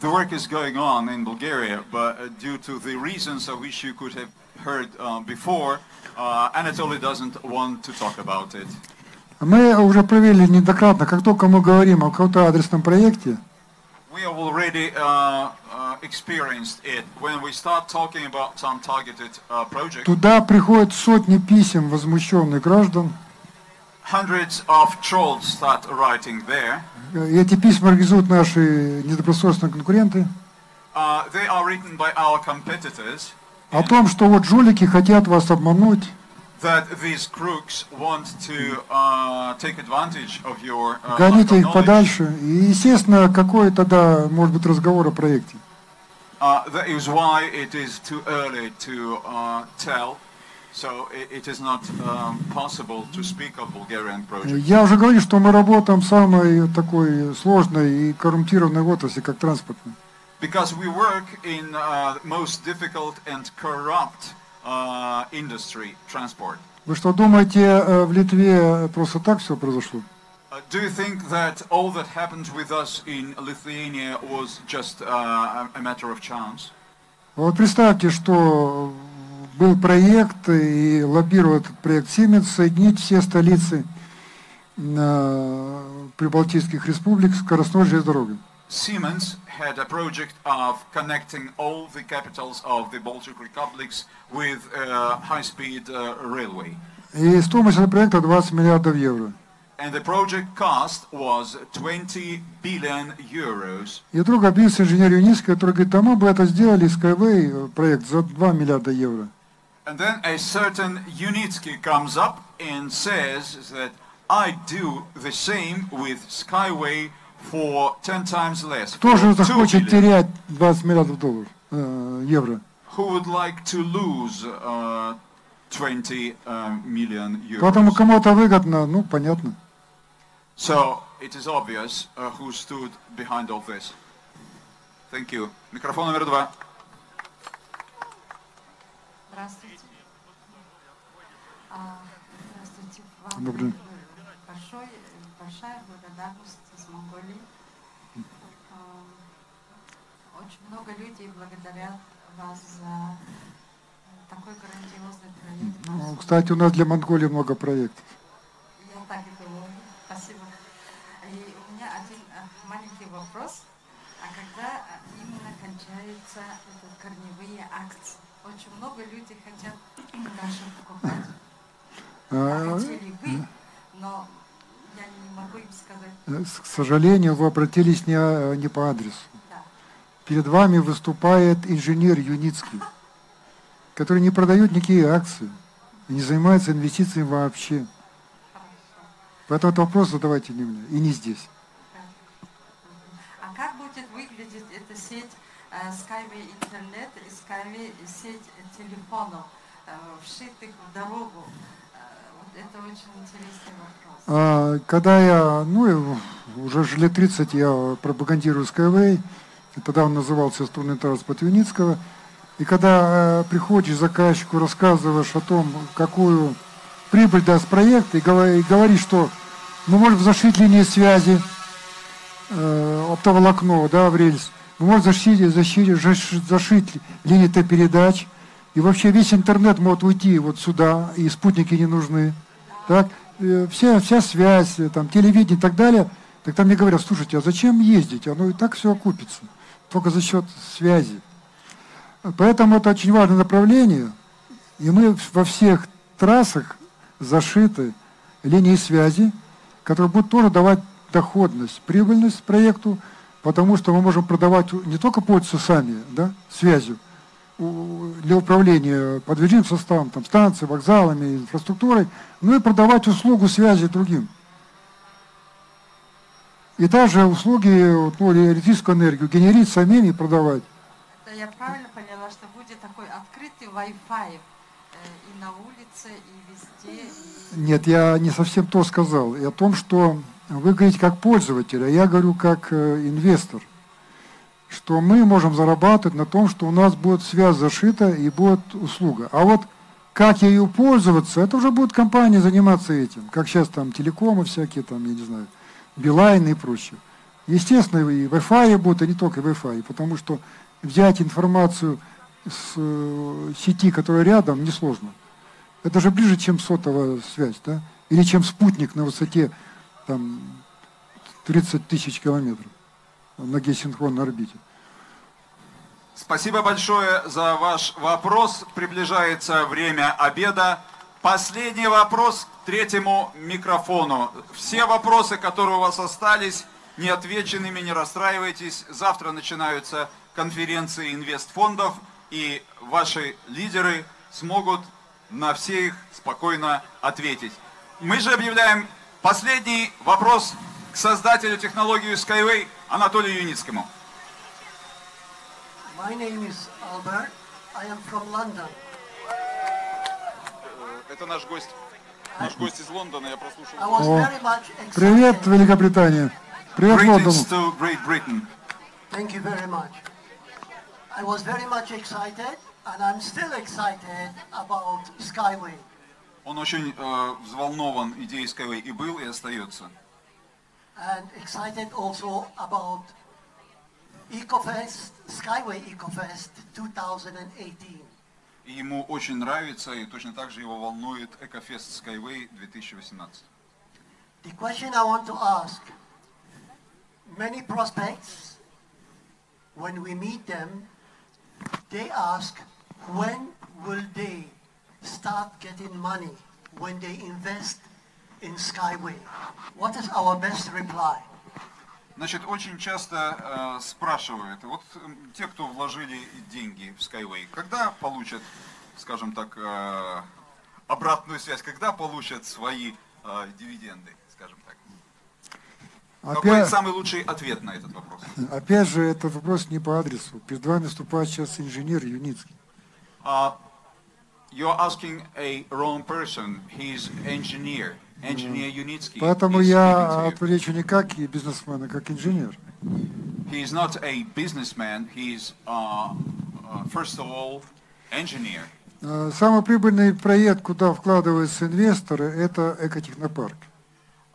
The work is going on in Bulgaria, but due to the reasons of which you could have heard uh, before, uh, Anatoly doesn't want to talk about it. Мы уже провели неоднократно, как только мы говорим о каком-то адресном проекте. We have already uh, uh, experienced it when we start talking about some targeted uh, project. Туда приходят сотни писем возмущенных граждан. Hundreds of trolls start writing there. И эти письма организуют наши недобросовестные конкуренты. Uh, they are written by our competitors. О том, что вот жулики хотят вас обмануть. That these crooks want to uh, take advantage of your. Uh, Гоните их подальше. И, естественно, какой тогда может быть разговор о проекте? Uh, that is why it is too early to uh, tell. So it is not um, possible to speak of Bulgarian project. Я уже говорил, что мы работаем в самой такой сложной и коррумпированной отрасли, как транспортная. Because we work in uh, most difficult and corrupt uh, industry, transport. Вы что думаете, в Литве просто так все произошло? Do you think that all that happened with us in Lithuania was just uh, a matter of chance? Вот представьте, что был проект, и лоббировал этот проект Siemens, соединить все столицы прибалтийских республик с скоростной железной дорогой. Siemens had a project of connecting all the capitals of the Baltic republics with uh, high-speed uh, railway. И стоимость этого проекта двадцать миллиардов евро. And the project cost was twenty billion euros. И друг объявился инженер Юницкий, который говорит, а мы бы это сделали, SkyWay проект за два миллиарда евро. And then a certain Yunicki comes up and says that I do the same with SkyWay for ten times less. Кто же захочет терять двадцать миллиардов долларов, э, евро? Who would like to lose uh, twenty million euros? Потому кому-то выгодно, ну понятно. So it is obvious uh, who stood behind all this. Thank you. Микрофон номер два. Здравствуйте. Здравствуйте. Вам большой, большая благодарность из Монголии. Очень много людей благодарят вас за такой грандиозный проект. Ну, кстати, у нас для Монголии много проектов. Я так и думала. Спасибо. И у меня один маленький вопрос. А когда именно кончаются корневые акции? Очень много людей хотят дальше покупать. А хотели вы, но я не могу им сказать. К сожалению, вы обратились не, не по адресу. Да. Перед вами выступает инженер Юницкий, который не продает никакие акции, не занимается инвестициями вообще. Хорошо. Поэтому этот вопрос задавайте не мне, и не здесь. А как будет выглядеть эта сеть? SkyWay интернет и SkyWay сеть телефонов, вшитых в дорогу. Вот это очень интересный вопрос. Когда я, ну, уже лет тридцать я пропагандирую SkyWay, тогда он назывался «Струнный транспорт Юницкого», и когда приходишь к заказчику, рассказываешь о том, какую прибыль даст проект, и говоришь, что мы можем зашить линии связи, оптоволокно, да, в рельс, мы можем зашить, зашить, зашить линии Т-передач. И вообще весь интернет может уйти вот сюда, и спутники не нужны. Так? Вся, вся связь, там, телевидение и так далее. Так там мне говорят, слушайте, а зачем ездить? Оно и так все окупится. Только за счет связи. Поэтому это очень важное направление. И мы во всех трассах зашиты линии связи, которые будут тоже давать доходность, прибыльность проекту. Потому что мы можем продавать не только пользу сами, да, связью, для управления подвижным составом, там, станции, вокзалами, инфраструктурой, ну и продавать услугу связи другим. И также услуги, ну, электрическую энергию генерить самим и продавать. Это я правильно поняла, что будет такой открытый Wi-Fi и на улице, и везде? И... Нет, я не совсем то сказал. И о том, что вы говорите как пользователь, а я говорю как инвестор. Что мы можем зарабатывать на том, что у нас будет связь зашита и будет услуга. А вот как ею пользоваться, это уже будет компания заниматься этим. Как сейчас там телекомы всякие, там, я не знаю, Билайн и прочее. Естественно, и Wi-Fi будет, и не только Wi-Fi, потому что взять информацию с сети, которая рядом, несложно. Это же ближе, чем сотовая связь, да? Или чем спутник на высоте там, тридцать тысяч километров на геосинхронной орбите. Спасибо большое за ваш вопрос. Приближается время обеда. Последний вопрос к третьему микрофону. Все вопросы, которые у вас остались, неотвеченными, не расстраивайтесь. Завтра начинаются конференции инвестфондов, и ваши лидеры смогут на все их спокойно ответить. Мы же объявляем последний вопрос к создателю технологии SkyWay Анатолию Юницкому. My name is Albert. I am from London. Это наш гость. Наш гость из Лондона, я прослушал. О, привет, Великобритания. Привет, Лондон. Он очень э, взволнован идеей Skyway и был, и остается. And excited also about Экофест, SkyWay Экофест две тысячи восемнадцать. И ему очень нравится, и точно так же его волнует Экофест SkyWay две тысячи восемнадцать. The question I want to ask many prospects, when we meet them, they ask when will they start getting money when they invest in SkyWay. What is our best reply? Значит, очень часто э, спрашивают, вот те, кто вложили деньги в SkyWay, когда получат, скажем так, э, обратную связь, когда получат свои э, дивиденды, скажем так? Опять, какой самый лучший ответ на этот вопрос? Опять же, этот вопрос не по адресу. Перед вами выступает сейчас инженер Юницкий. Uh, you're asking a wrong person. He's engineer. Engineer Юницкий. Поэтому я отвечу не как бизнесмен, а как инженер. He is not a businessman. He is, uh, first of all, engineer. Самый прибыльный проект, куда вкладываются инвесторы, это Экотехнопарк.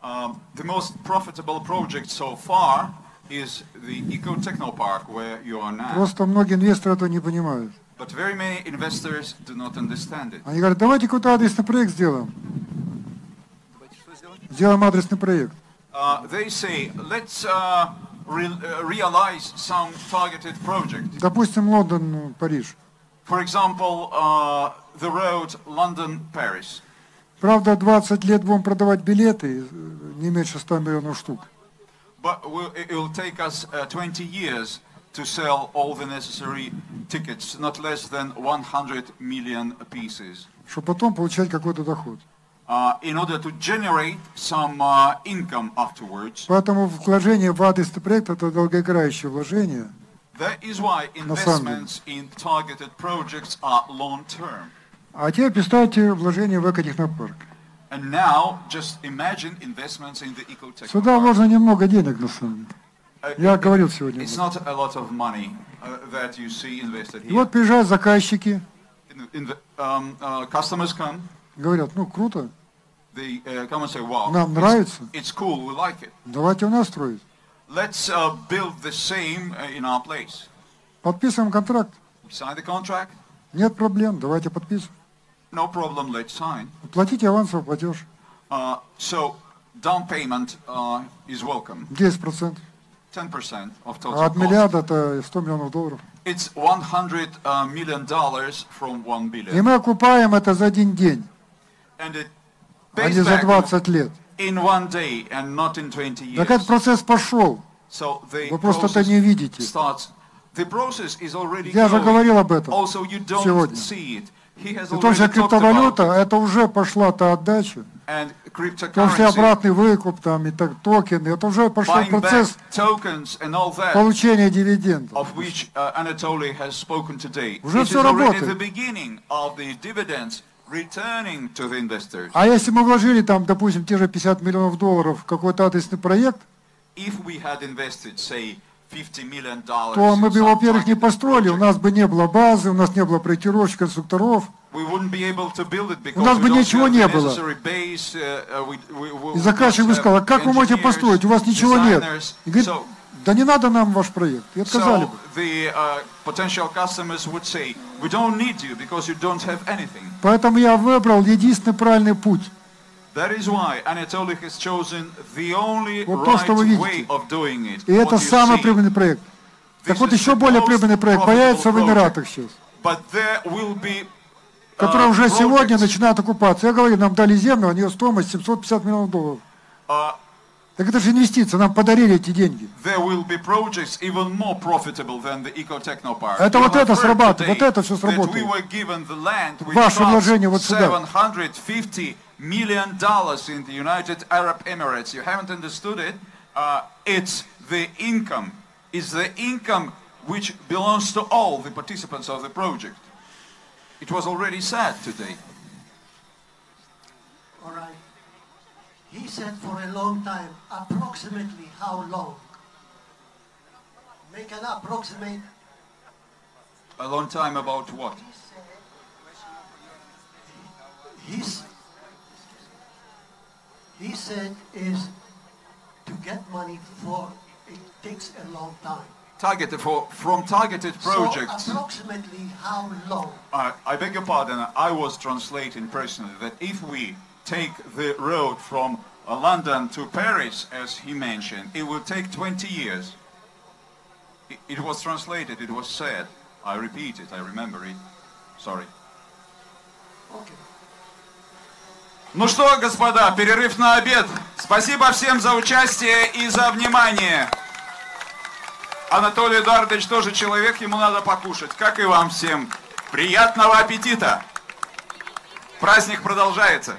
Um, the most profitable project so far is the Экотехнопарк, where you are now. Просто многие инвесторы этого не понимают. But very many investors do not understand it. Они говорят, давайте какой-то адресный проект сделаем. Сделаем адресный проект. Допустим, Лондон, Париж. For example, uh, the road London-Paris. Правда, двадцать лет будем продавать билеты, не меньше ста миллионов штук. But it will take us twenty years to sell all the necessary tickets, not less than one hundred million pieces. Чтобы потом получать какой-то доход. Uh, in order to generate some uh, income afterwards. Поэтому вложение в адресный проект – это долгоиграющее вложение. That is why investments in targeted projects are long-term. А теперь представьте вложение в Экотехнопарк. And now just imagine investments in the Экотехнопарк. Сюда можно немного денег на самом деле. Я uh, говорил сегодня. It's not a lot of money uh, that you see invested here. И вот приезжают заказчики. In, in the, um, uh, customers come. Говорят, ну круто. They, uh, come and say, wow, нам нравится. It's, it's cool, we like it. Давайте у нас строить. Let's uh, build the same in our place. Подписываем контракт. Sign the contract. Нет проблем, давайте подписываем. No problem, let's sign. Платите авансовый платеж. Uh, so down payment uh, is welcome. десять процентов. ten percent of total cost. От миллиарда это сто миллионов долларов. It's one hundred million dollars from one billion. И мы окупаем это за один день. А не за двадцать лет. Так этот процесс пошел. Вы просто это не видите. Я же говорил об этом сегодня. И то, что криптовалюта, это уже пошла-то отдача. После обратный выкуп, там, и так, токены, это уже пошел процесс получения дивидендов. Уже все работает. А если мы вложили, там, допустим, те же пятьдесят миллионов долларов в какой-то адресный проект, то мы бы, во-первых, не построили, у нас бы не было базы, у нас не было проектировщиков, конструкторов, у нас бы ничего не было. И заказчик бы сказал, как вы можете построить, у вас ничего нет. И говорит, да не надо нам ваш проект, и отказали бы. Поэтому я выбрал единственный правильный путь. Вот то, что вы видите. И это самый прибыльный проект. Так вот, еще более прибыльный проект появится в Эмиратах сейчас, который уже сегодня начинает окупаться. Я говорю, нам дали землю, у нее стоимость семьсот пятьдесят миллионов долларов. Так это же инвестиция, нам подарили эти деньги. Это вот это срабатывает, вот это все сработает. Ваше вложение вот сюда. million dollars in the United Arab Emirates. You haven't understood it. Uh, it's the income. It's the income which belongs to all the participants of the project. It was already said today. All right. He said for a long time, approximately how long? Make an approximate. A long time about what? He said. He said is to get money for it takes a long time. Targeted for from targeted projects. So approximately how long? I, I beg your pardon. I was translating personally that if we take the road from uh, London to Paris, as he mentioned, it will take twenty years. It, it was translated. It was said. I repeat it. I remember it. Sorry. Okay. Ну что, господа, перерыв на обед. Спасибо всем за участие и за внимание. Анатолий Эдуардович тоже человек, ему надо покушать. Как и вам всем. Приятного аппетита. Праздник продолжается.